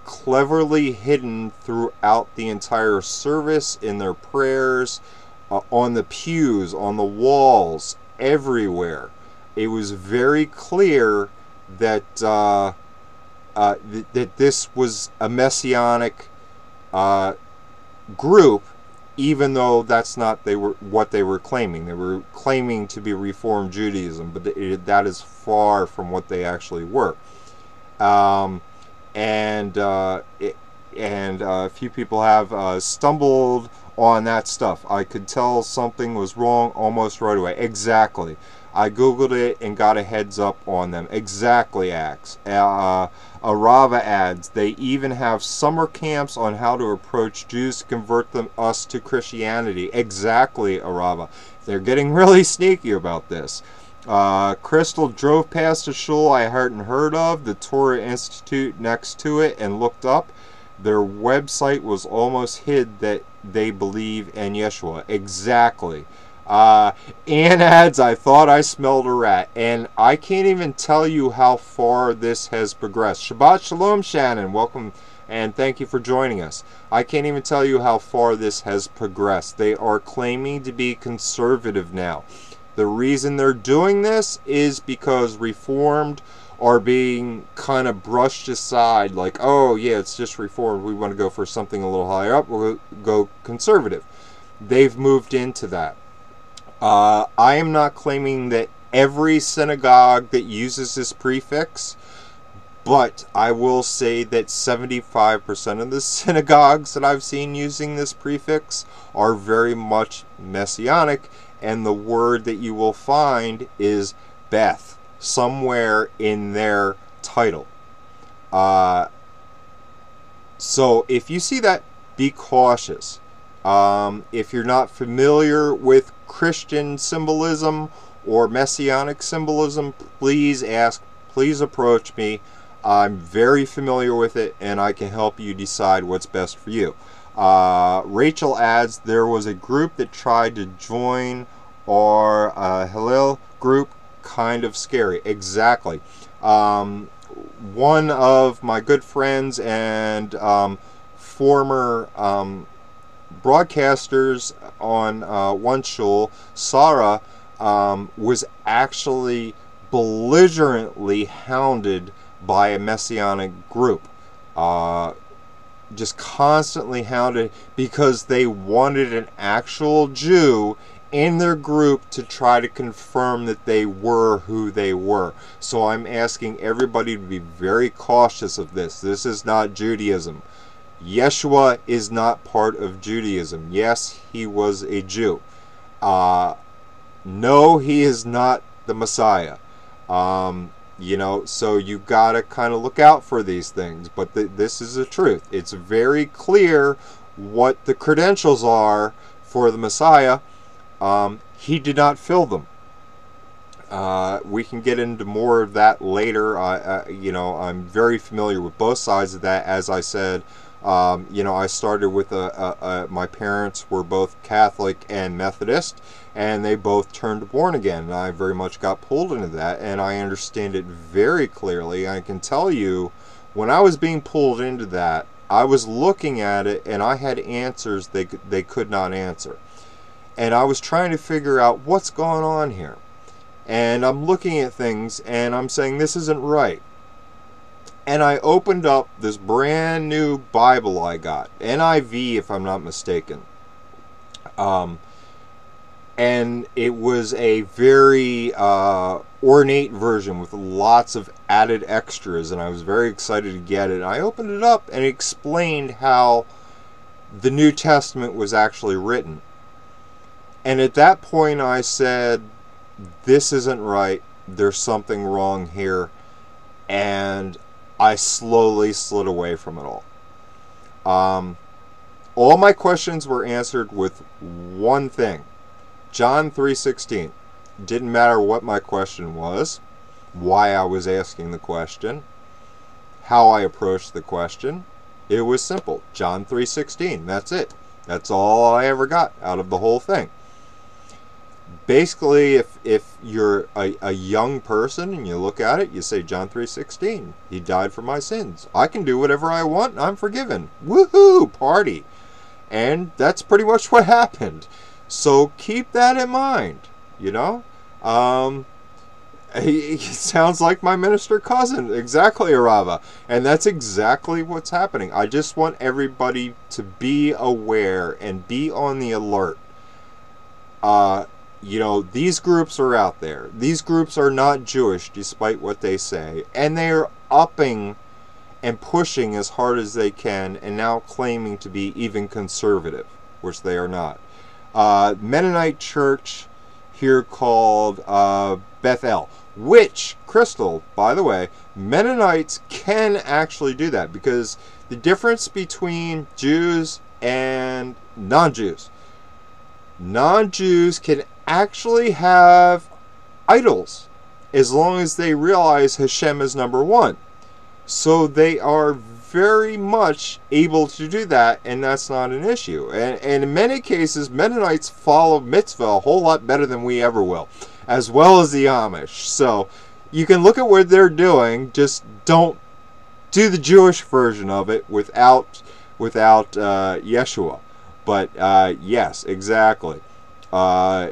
cleverly hidden throughout the entire service, in their prayers, uh, on the pews, on the walls, everywhere. It was very clear that uh, uh, th that this was a Messianic uh, group, even though that's not they were what they were claiming. They were claiming to be Reformed Judaism, but it, that is far from what they actually were. Um, and uh, it, and uh, a few people have uh, stumbled on that stuff. I could tell something was wrong almost right away. Exactly. I googled it and got a heads up on them. Exactly, Axe. Uh, Arava ads. They even have summer camps on how to approach Jews to convert them us to Christianity. Exactly, Arava. They're getting really sneaky about this. Uh, Crystal drove past a shul I hadn't heard of, the Torah Institute next to it, and looked up. Their website was almost hid that they believe in Yeshua. Exactly. Uh, Ann adds, I thought I smelled a rat. And I can't even tell you how far this has progressed. Shabbat Shalom, Shannon. Welcome and thank you for joining us. I can't even tell you how far this has progressed. They are claiming to be conservative now. The reason they're doing this is because Reformed are being kind of brushed aside, like, oh yeah, it's just Reformed, we want to go for something a little higher up, we'll go conservative. They've moved into that. Uh, I am not claiming that every synagogue that uses this prefix, but I will say that seventy-five percent of the synagogues that I've seen using this prefix are very much Messianic, and the word that you will find is Beth somewhere in their title. Uh, so if you see that, be cautious. Um, if you're not familiar with Christian symbolism or Messianic symbolism, please ask, please approach me. I'm very familiar with it, and I can help you decide what's best for you. Uh, Rachel adds, there was a group that tried to join our uh, Hillel group. Kind of scary. Exactly. Um, one of my good friends and um, former um, broadcasters on uh, OneShul, Sarah, um, was actually belligerently hounded by a Messianic group. Uh, just constantly hounded because they wanted an actual Jew in their group to try to confirm that they were who they were. So I'm asking everybody to be very cautious of this. This is not Judaism. Yeshua is not part of Judaism. Yes, he was a Jew. Uh, no, he is not the Messiah. Um, you know, so you gotta kind of look out for these things. But th this is the truth. It's very clear what the credentials are for the Messiah. Um, he did not fill them. Uh, we can get into more of that later. Uh, uh, you know, I'm very familiar with both sides of that. As I said, um, you know, I started with a, a, a, my parents were both Catholic and Methodist, and they both turned born again. And I very much got pulled into that, and I understand it very clearly. I can tell you, when I was being pulled into that, I was looking at it, and I had answers they they could not answer. And I was trying to figure out what's going on here. And I'm looking at things and I'm saying this isn't right. And I opened up this brand new Bible I got. N I V, if I'm not mistaken. Um, and it was a very uh, ornate version with lots of added extras. And I was very excited to get it. And I opened it up and it explained how the New Testament was actually written. And at that point I said, this isn't right, there's something wrong here, and I slowly slid away from it all. Um, all my questions were answered with one thing, John three sixteen. Didn't matter what my question was, why I was asking the question, how I approached the question, it was simple, John three sixteen, that's it. That's all I ever got out of the whole thing. Basically, if, if you're a, a young person and you look at it, you say, John three sixteen, he died for my sins. I can do whatever I want and I'm forgiven. Woohoo! Party! And that's pretty much what happened. So keep that in mind, you know? Um, it sounds like my minister cousin. Exactly, Arava. And that's exactly what's happening. I just want everybody to be aware and be on the alert. Uh... You know, these groups are out there. These groups are not Jewish, despite what they say. And they are upping and pushing as hard as they can and now claiming to be even conservative, which they are not. Uh, Mennonite church here called uh, Beth El, which, Crystal, by the way, Mennonites can actually do that because the difference between Jews and non-Jews, non-Jews can actually have idols as long as they realize Hashem is number one. So they are very much able to do that, and that's not an issue. And, and in many cases, Mennonites follow mitzvah a whole lot better than we ever will, as well as the Amish. So you can look at what they're doing, just don't do the Jewish version of it without without uh, Yeshua. But uh, yes, exactly. Uh,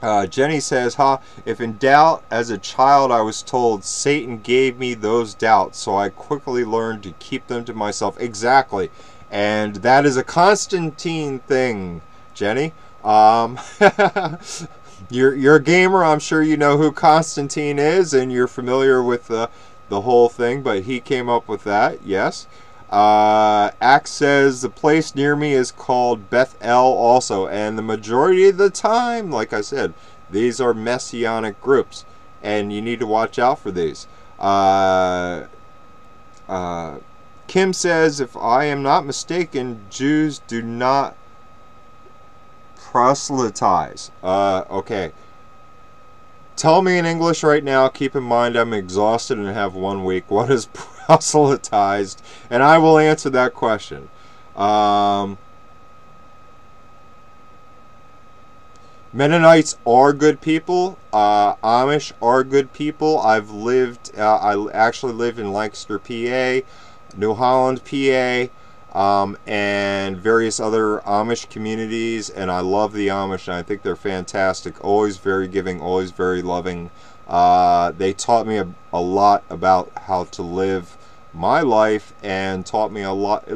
uh, Jenny says, "Huh? If in doubt, as a child, I was told Satan gave me those doubts, so I quickly learned to keep them to myself." Exactly, and that is a Constantine thing, Jenny. Um, you're you're a gamer. I'm sure you know who Constantine is, and you're familiar with the the whole thing. But he came up with that. Yes. Uh, Axe says the place near me is called Beth El also, and the majority of the time, like I said, these are messianic groups, and you need to watch out for these. Uh, uh, Kim says, if I am not mistaken, Jews do not proselytize. Uh, okay. Tell me in English right now. Keep in mind I'm exhausted and have one week. What is proselytized? And I will answer that question. Um, Mennonites are good people. Uh, Amish are good people. I've lived, uh, I actually lived in Lancaster, P A, New Holland, P A, um, and various other Amish communities, and I love the Amish, and I think they're fantastic. Always very giving, always very loving. Uh, they taught me a, a lot about how to live my life, and taught me a lot.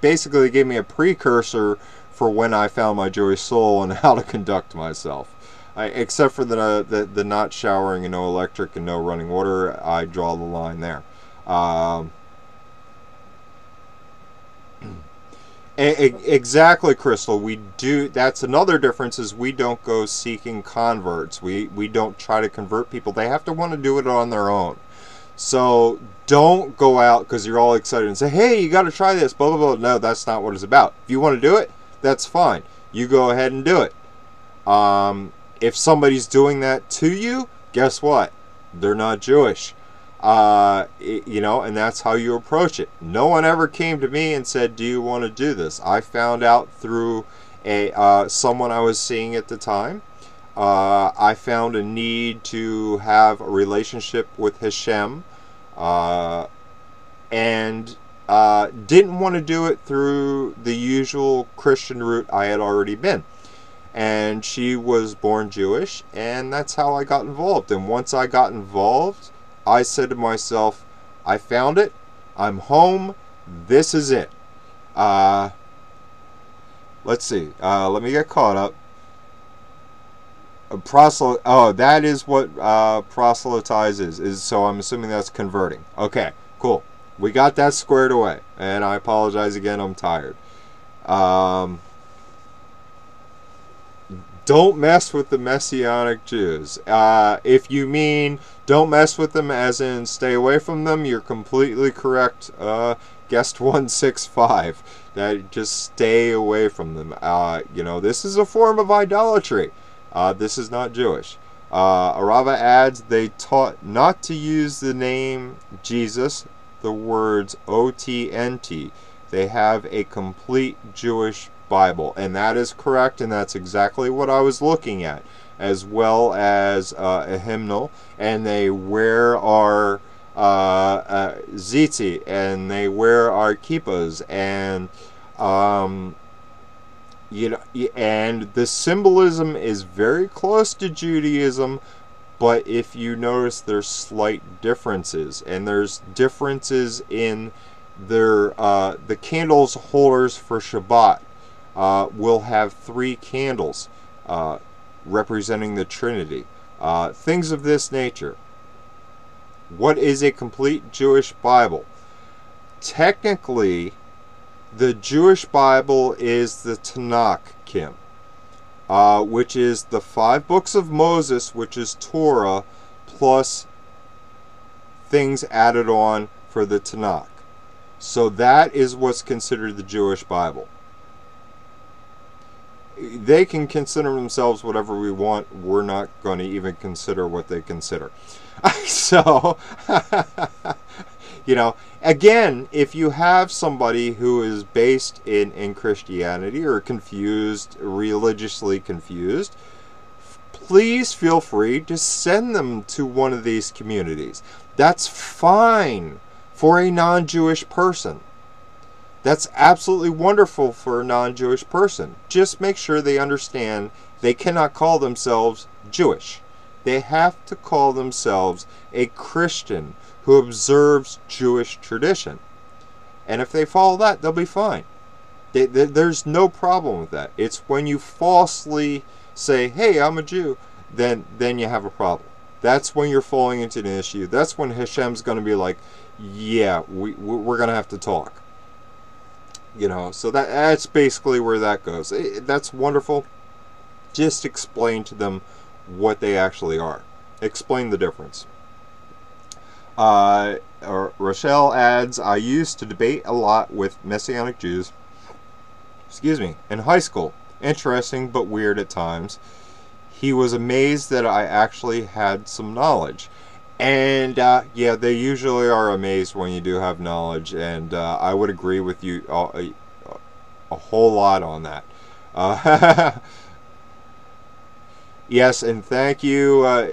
Basically, they gave me a precursor for when I found my Jewish soul and how to conduct myself. I, except for the, the the not showering and no electric and no running water, I draw the line there. Um, Exactly, Crystal. We do. That's another difference, is we don't go seeking converts. We we don't try to convert people. They have to want to do it on their own. So don't go out because you're all excited and say, "Hey, you got to try this." Blah blah blah. No, that's not what it's about. If you want to do it, that's fine. You go ahead and do it. Um, if somebody's doing that to you, guess what? They're not Jewish. Uh, you know, and that's how you approach it. No one ever came to me and said, "Do you want to do this?" I found out through a uh, someone I was seeing at the time. Uh, I found a need to have a relationship with Hashem, uh, and uh, didn't want to do it through the usual Christian route I had already been. And she was born Jewish, and that's how I got involved. And once I got involved, I said to myself, I found it, I'm home, this is it. Uh, let's see, uh, let me get caught up. Uh, proselyt oh, that is what uh, proselytize is, is, so I'm assuming that's converting. Okay, cool. We got that squared away, and I apologize again, I'm tired. Um, don't mess with the Messianic Jews. Uh, if you mean don't mess with them as in stay away from them, you're completely correct. Uh, guest one sixty-five, that just stay away from them. Uh, you know, this is a form of idolatry. Uh, this is not Jewish. Uh, Arava adds, they taught not to use the name Jesus, the words O T N T. They have a complete Jewish Bible, and that is correct, and that's exactly what I was looking at, as well as uh, a hymnal, and they wear our uh, uh, tzitzit, and they wear our kippahs, and um, you know, and the symbolism is very close to Judaism, but if you notice, there's slight differences, and there's differences in their uh, the candles holders for Shabbat. Uh, we'll have three candles uh, representing the Trinity. Uh, things of this nature. What is a complete Jewish Bible? Technically, the Jewish Bible is the Tanakh, Kim, uh, which is the five books of Moses, which is Torah, plus things added on for the Tanakh. So that is what's considered the Jewish Bible. They can consider themselves whatever we want. We're not going to even consider what they consider. So, you know, again, if you have somebody who is based in, in Christianity or confused, religiously confused, please feel free to send them to one of these communities. That's fine for a non-Jewish person. That's absolutely wonderful for a non-Jewish person. Just make sure they understand they cannot call themselves Jewish. They have to call themselves a Christian who observes Jewish tradition. And if they follow that, they'll be fine. They, they, there's no problem with that. It's when you falsely say, hey, I'm a Jew, then, then you have a problem. That's when you're falling into an issue. That's when Hashem's going to be like, yeah, we, we're going to have to talk. You know, so that that's basically where that goes. It, that's wonderful. Just explain to them what they actually are. Explain the difference. Uh, Rochelle adds, I used to debate a lot with Messianic Jews. Excuse me. In high school. Interesting but weird at times. He was amazed that I actually had some knowledge. And uh, yeah, they usually are amazed when you do have knowledge, and uh, I would agree with you all, a, a whole lot on that. Uh, yes, and thank you, uh,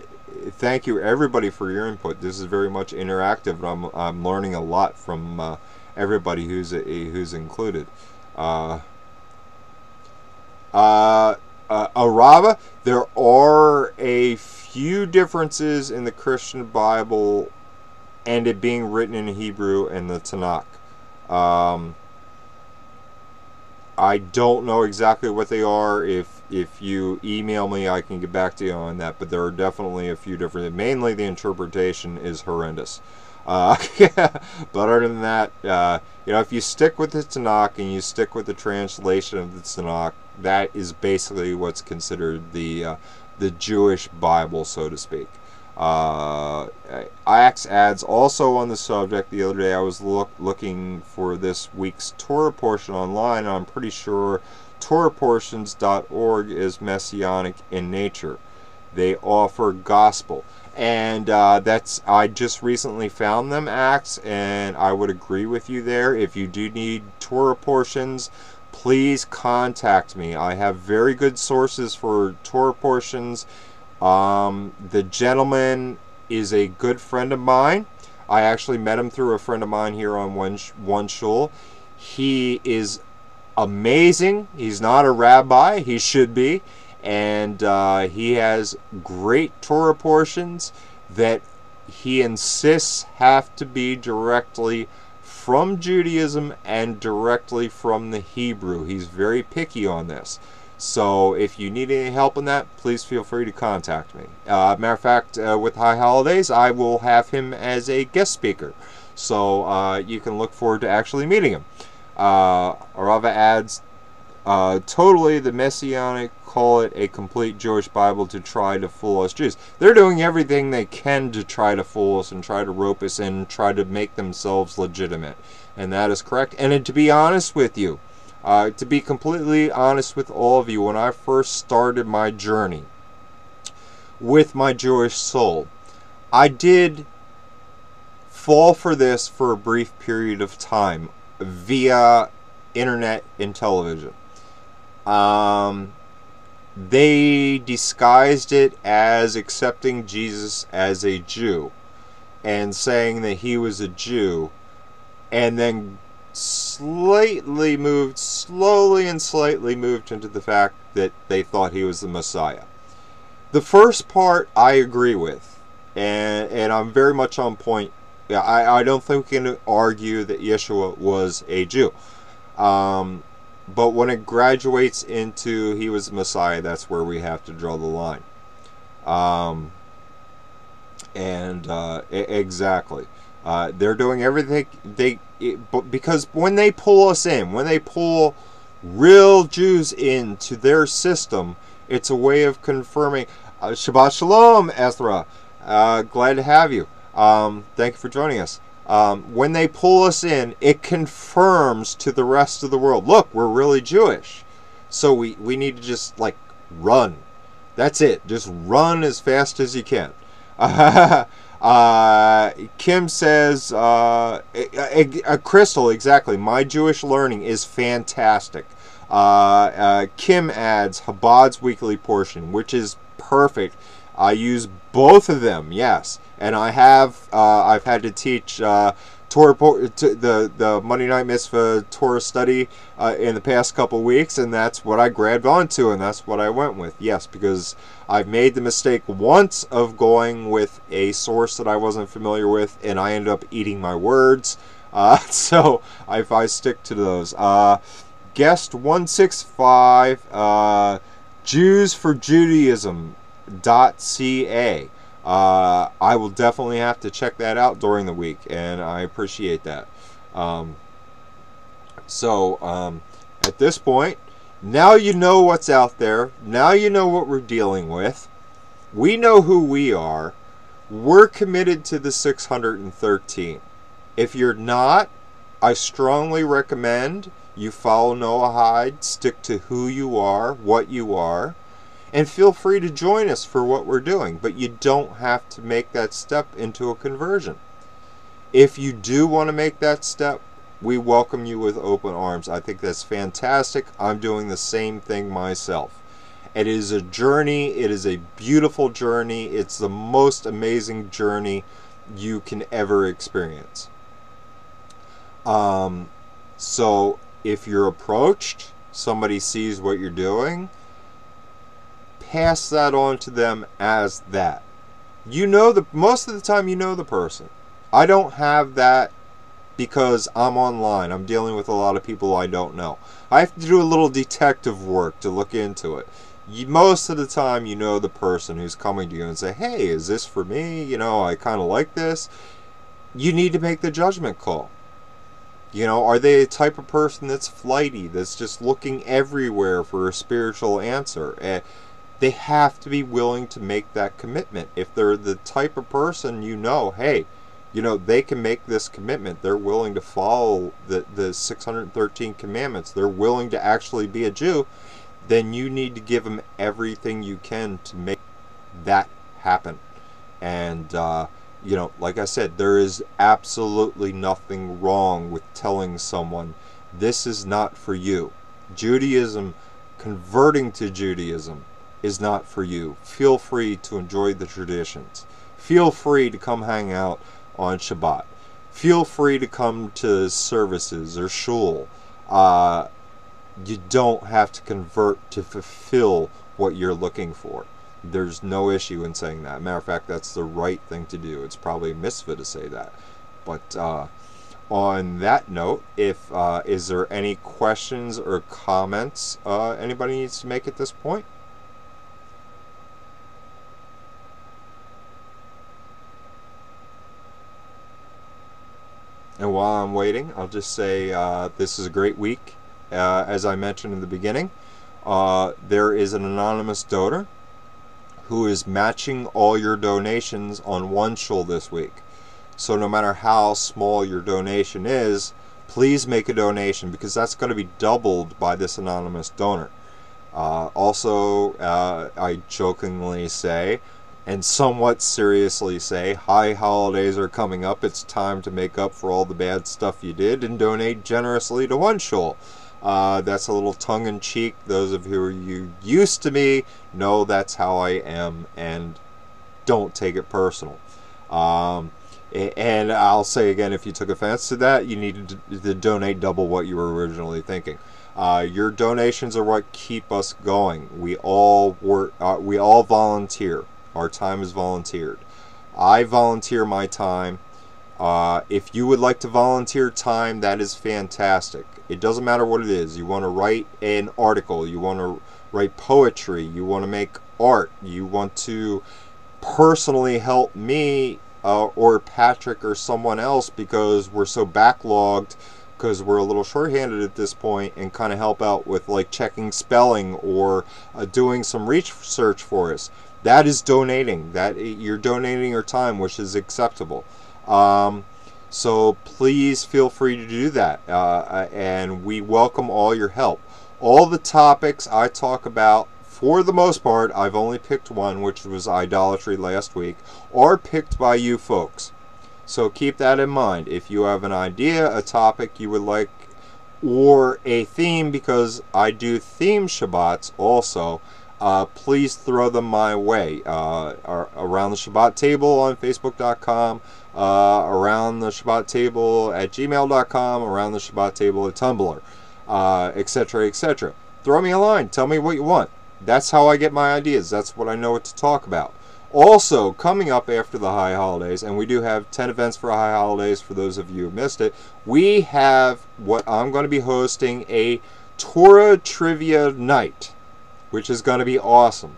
thank you everybody for your input. This is very much interactive, and I'm I'm learning a lot from uh, everybody who's a, who's included. Uh, uh, uh, Arava, there are a few differences in the Christian Bible and it being written in Hebrew and the Tanakh. Um, I don't know exactly what they are. If if you email me, I can get back to you on that. But there are definitely a few differences. Mainly the interpretation is horrendous. Uh, but other than that, uh, you know, if you stick with the Tanakh and you stick with the translation of the Tanakh, that is basically what's considered the uh, the Jewish Bible, so to speak. Uh, Axe adds, also on the subject, the other day I was look, looking for this week's Torah portion online, and I'm pretty sure Torah portions dot org is Messianic in nature. They offer gospel. And uh, that's, I just recently found them, Axe, and I would agree with you there. If you do need Torah portions, please contact me. I have very good sources for Torah portions. Um, the gentleman is a good friend of mine. I actually met him through a friend of mine here on OneShul. He is amazing. He's not a rabbi. He should be. And uh, he has great Torah portions that he insists have to be directly from Judaism and directly from the Hebrew. He's very picky on this. So if you need any help in that, please feel free to contact me. Uh, matter of fact, uh, with High Holidays, I will have him as a guest speaker. So uh, you can look forward to actually meeting him. Uh, Arava adds, uh, totally the Messianic call it a complete Jewish Bible to try to fool us Jews. They're doing everything they can to try to fool us and try to rope us in, try to make themselves legitimate. And that is correct. And to be honest with you, uh, to be completely honest with all of you, when I first started my journey with my Jewish soul, I did fall for this for a brief period of time via internet and television. Um... They disguised it as accepting Jesus as a Jew and saying that he was a Jew, and then slightly moved, slowly and slightly moved into the fact that they thought he was the Messiah. The first part I agree with, and, and I'm very much on point. I, I don't think we can argue that Yeshua was a Jew. Um... But when it graduates into he was the Messiah, that's where we have to draw the line. Um, and uh, exactly. Uh, they're doing everything they... It, but because when they pull us in, when they pull real Jews into their system, it's a way of confirming... Uh, Shabbat Shalom, Ezra. Uh, glad to have you. Um, thank you for joining us. Um, when they pull us in, it confirms to the rest of the world, look, we're really Jewish. So we, we need to just, like, run. That's it. Just run as fast as you can. Uh, uh, Kim says, uh, a, a, a Crystal, exactly, my Jewish learning is fantastic. Uh, uh, Kim adds Chabad's weekly portion, which is perfect. I use both of them, yes. And I have, uh, I've had to teach uh, Torah, the, the Monday Night Mitzvah Torah study uh, in the past couple weeks, and that's what I grabbed onto, and that's what I went with, yes, because I've made the mistake once of going with a source that I wasn't familiar with, and I ended up eating my words. Uh, so if I stick to those, uh, Guest one sixty-five, uh, Jews for Judaism dot ca. Uh, I will definitely have to check that out during the week, and I appreciate that. Um, so um, at this point, now you know what's out there. Now you know what we're dealing with. We know who we are. We're committed to the six hundred thirteen. If you're not, I strongly recommend you follow Noahide, stick to who you are, what you are, and feel free to join us for what we're doing, but you don't have to make that step into a conversion. If you do want to make that step, we welcome you with open arms. I think that's fantastic. I'm doing the same thing myself. It is a journey. It is a beautiful journey. It's the most amazing journey you can ever experience. Um, so if you're approached, somebody sees what you're doing, pass that on to them as that. You know, the most of the time you know the person. I don't have that because I'm online. I'm dealing with a lot of people I don't know. I have to do a little detective work to look into it. You, most of the time you know the person who's coming to you and say, hey, is this for me? You know, I kind of like this. You need to make the judgment call. You know, are they a type of person that's flighty, that's just looking everywhere for a spiritual answer? And they have to be willing to make that commitment. If they're the type of person, you know, hey, you know, they can make this commitment. They're willing to follow the, the six hundred thirteen commandments. They're willing to actually be a Jew. Then you need to give them everything you can to make that happen. And, uh, you know, like I said, there is absolutely nothing wrong with telling someone, this is not for you. Judaism, converting to Judaism is not for you. Feel free to enjoy the traditions. Feel free to come hang out on Shabbat. Feel free to come to services or shul. Uh, you don't have to convert to fulfill what you're looking for. There's no issue in saying that. Matter of fact, that's the right thing to do. It's probably a mitzvah to say that. But uh, on that note, if uh, is there any questions or comments uh, anybody needs to make at this point? And while I'm waiting, I'll just say uh, this is a great week. Uh, as I mentioned in the beginning, uh, there is an anonymous donor who is matching all your donations on OneShul this week. So no matter how small your donation is, please make a donation, because that's going to be doubled by this anonymous donor. Uh, also, uh, I jokingly say, and somewhat seriously say, high holidays are coming up. It's time to make up for all the bad stuff you did and donate generously to OneShul. Uh, that's a little tongue-in-cheek. Those of you who are you used to me know that's how I am, and don't take it personal. Um, and I'll say again, if you took offense to that, you need to, to donate double what you were originally thinking. Uh, your donations are what keep us going. We all work. Uh, we all volunteer. Our time is volunteered. I volunteer my time. Uh, if you would like to volunteer time, that is fantastic. It doesn't matter what it is. You want to write an article, you want to write poetry, you want to make art, you want to personally help me uh, or Patrick or someone else because we're so backlogged, because we're a little shorthanded at this point, and kind of help out with like checking spelling or uh, doing some research for us. That is donating. That you're donating your time, which is acceptable. Um, so please feel free to do that, uh, and we welcome all your help. All the topics I talk about, for the most part, I've only picked one, which was idolatry last week, are picked by you folks. So keep that in mind. If you have an idea, a topic you would like, or a theme, because I do theme Shabbats also, uh, please throw them my way. Uh, around the Shabbat table on Facebook dot com, uh, around the Shabbat table at gmail dot com, around the Shabbat table at Tumblr, uh, et cetera, et cetera. Throw me a line. Tell me what you want. That's how I get my ideas. That's what I know what to talk about. Also, coming up after the High Holidays, and we do have ten events for High Holidays for those of you who missed it, we have what I'm going to be hosting, a Torah Trivia Night, which is going to be awesome,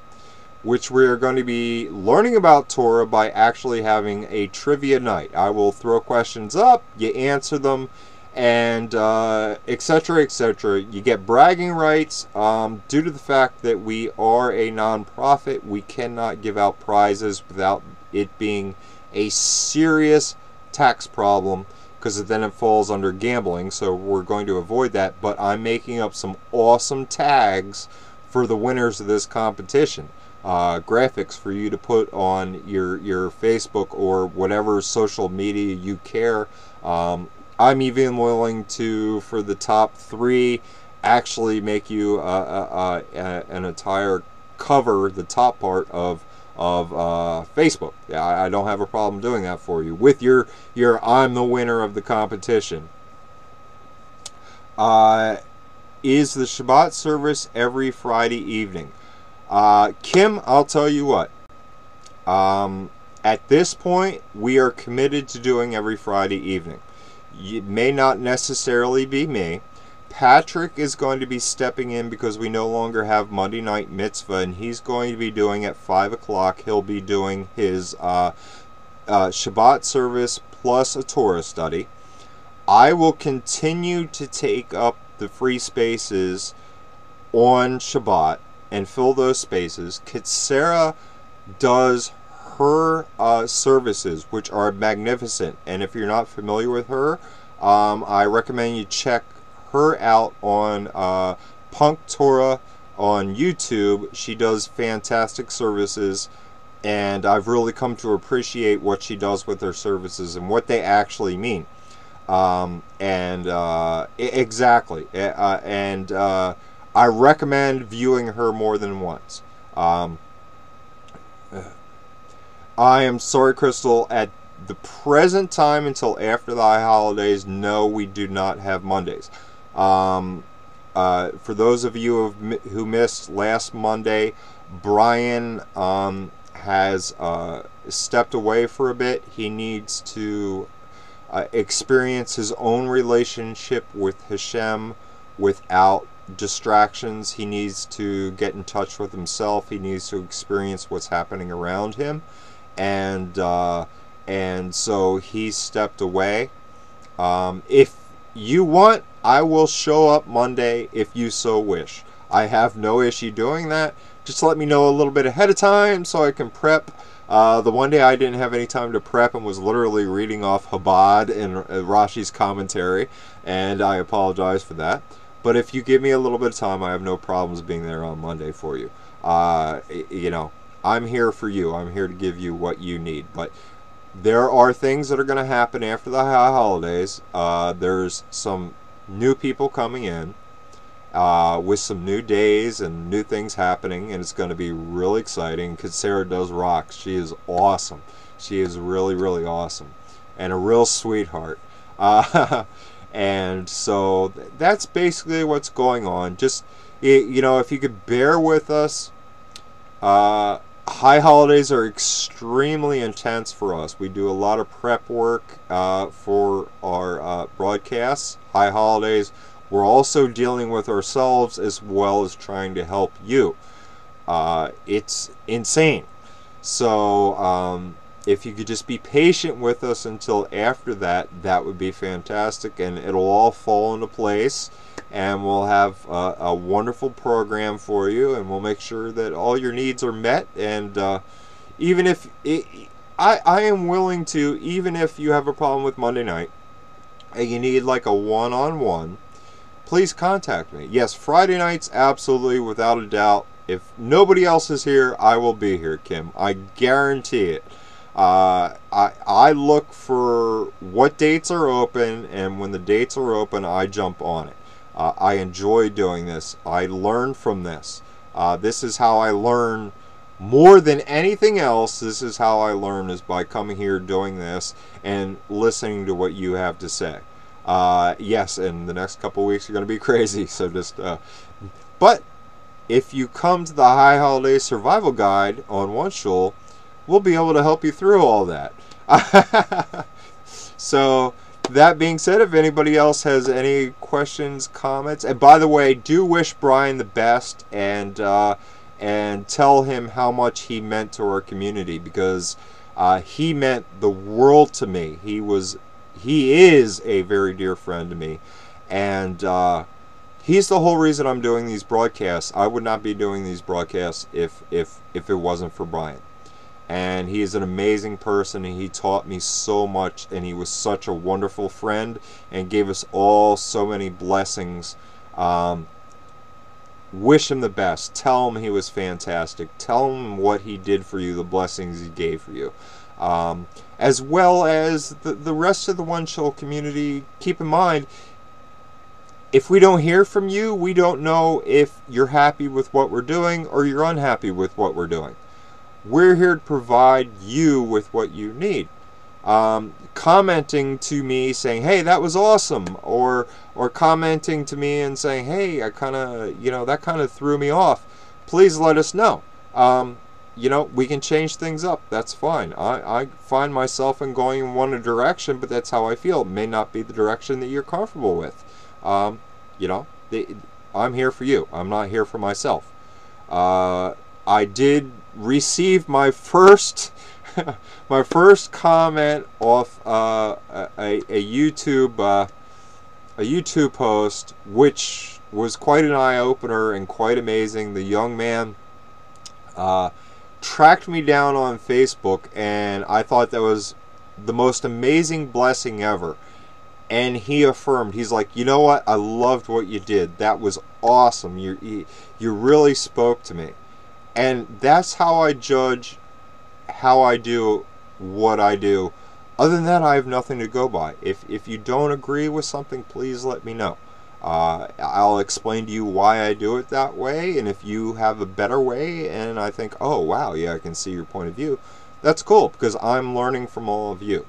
which we're going to be learning about Torah by actually having a trivia night. I will throw questions up, you answer them, and uh, et cetera, et cetera. You get bragging rights. Um, due to the fact that we are a nonprofit, we cannot give out prizes without it being a serious tax problem, because then it falls under gambling, so we're going to avoid that. But I'm making up some awesome tags for the winners of this competition. Uh, graphics for you to put on your, your Facebook or whatever social media you care. Um, I'm even willing to, for the top three, actually make you uh, uh, uh, an entire cover, the top part of of uh, Facebook. I, I don't have a problem doing that for you with your your I'm the winner of the competition. Uh, is the Shabbat service every Friday evening? Uh, Kim, I'll tell you what. Um, at this point, we are committed to doing every Friday evening. It may not necessarily be me. Patrick is going to be stepping in because we no longer have Monday night mitzvah, and he's going to be doing at five o'clock. He'll be doing his uh, uh, Shabbat service plus a Torah study. I will continue to take up the free spaces on Shabbat and fill those spaces. Sarah does her uh, services, which are magnificent, and if you're not familiar with her, um, I recommend you check her out on uh, Punktorah on YouTube. She does fantastic services, and I've really come to appreciate what she does with her services and what they actually mean. Um, and uh, exactly, uh, and uh, I recommend viewing her more than once. Um, I am sorry, Crystal, at the present time until after the High Holidays, no, we do not have Mondays. Um, uh, for those of you who missed last Monday, Brian um, has uh, stepped away for a bit. He needs to uh, experience his own relationship with Hashem without distractions. He needs to get in touch with himself. He needs to experience what's happening around him. And uh, and so he stepped away. Um, if you want, I will show up Monday if you so wish. I have no issue doing that. Just let me know a little bit ahead of time so I can prep. Uh, the one day I didn't have any time to prep and was literally reading off Chabad and uh, Rashi's commentary, and I apologize for that. But if you give me a little bit of time, I have no problems being there on Monday for you. Uh, you know, I'm here for you. I'm here to give you what you need. But there are things that are going to happen after the High Holidays. Uh, there's some new people coming in uh, with some new days and new things happening, and it's going to be really exciting because Sarah does rock. She is awesome. She is really, really awesome and a real sweetheart. Uh, and so that's basically what's going on. Just, you know, if you could bear with us, uh, High Holidays are extremely intense for us. We do a lot of prep work uh, for our uh, broadcasts. High Holidays, we're also dealing with ourselves as well as trying to help you. Uh, it's insane. So um, if you could just be patient with us until after that, that would be fantastic, and it'll all fall into place. And we'll have uh, a wonderful program for you, and we'll make sure that all your needs are met. And uh, even if it, I, I am willing to, even if you have a problem with Monday night and you need like a one-on-one, please contact me. Yes, Friday nights, absolutely, without a doubt. If nobody else is here, I will be here, Kim. I guarantee it. Uh, I, I look for what dates are open, and when the dates are open, I jump on it. Uh, I enjoy doing this. I learn from this. Uh, this is how I learn more than anything else. This is how I learn, is by coming here, doing this, and listening to what you have to say. Uh, yes, and the next couple of weeks are going to be crazy. So just, uh, but if you come to the High Holiday Survival Guide on OneShul, we'll be able to help you through all that. So that being said, if anybody else has any questions, comments, and by the way, do wish Brian the best, and uh, and tell him how much he meant to our community, because uh, he meant the world to me. He was, he is a very dear friend to me, and uh, he's the whole reason I'm doing these broadcasts. I would not be doing these broadcasts if if if it wasn't for Brian. And he is an amazing person, and he taught me so much, and he was such a wonderful friend, and gave us all so many blessings. Um, wish him the best. Tell him he was fantastic. Tell him what he did for you, the blessings he gave for you. Um, as well as the, the rest of the OneShul community, keep in mind, if we don't hear from you, we don't know if you're happy with what we're doing or you're unhappy with what we're doing. We're here to provide you with what you need. Um, commenting to me saying, hey, that was awesome, or or commenting to me and saying, hey, I kind of, you know, that kind of threw me off, please let us know. Um, you know, we can change things up. That's fine. I, I find myself in going in one direction, but that's how I feel. It may not be the direction that you're comfortable with. Um, you know, they, I'm here for you. I'm not here for myself. Uh, I did receive my first my first comment off uh, a, a YouTube uh, a YouTube post, which was quite an eye-opener and quite amazing. The young man uh, tracked me down on Facebook, and I thought that was the most amazing blessing ever. And he affirmed, he's like, you know what, I loved what you did, that was awesome, you you really spoke to me. And that's how I judge how I do what I do. Other than that, I have nothing to go by. If, if you don't agree with something, please let me know. Uh, I'll explain to you why I do it that way. And if you have a better way and I think, oh, wow, yeah, I can see your point of view, that's cool, because I'm learning from all of you.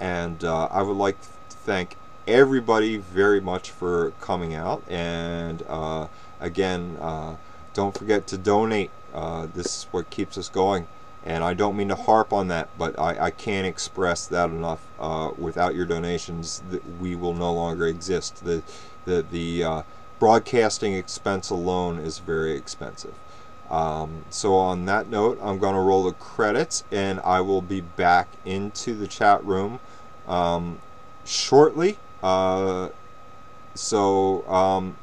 And uh, I would like to thank everybody very much for coming out. And uh, again, uh, don't forget to donate. Uh, this is what keeps us going, and I don't mean to harp on that, but I, I can't express that enough. Uh, without your donations, we will no longer exist. The the, the uh, broadcasting expense alone is very expensive. Um, so on that note, I'm going to roll the credits, and I will be back into the chat room um, shortly. Uh, so um,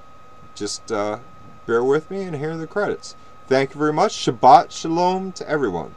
just uh, bear with me and hear the credits. Thank you very much. Shabbat Shalom to everyone.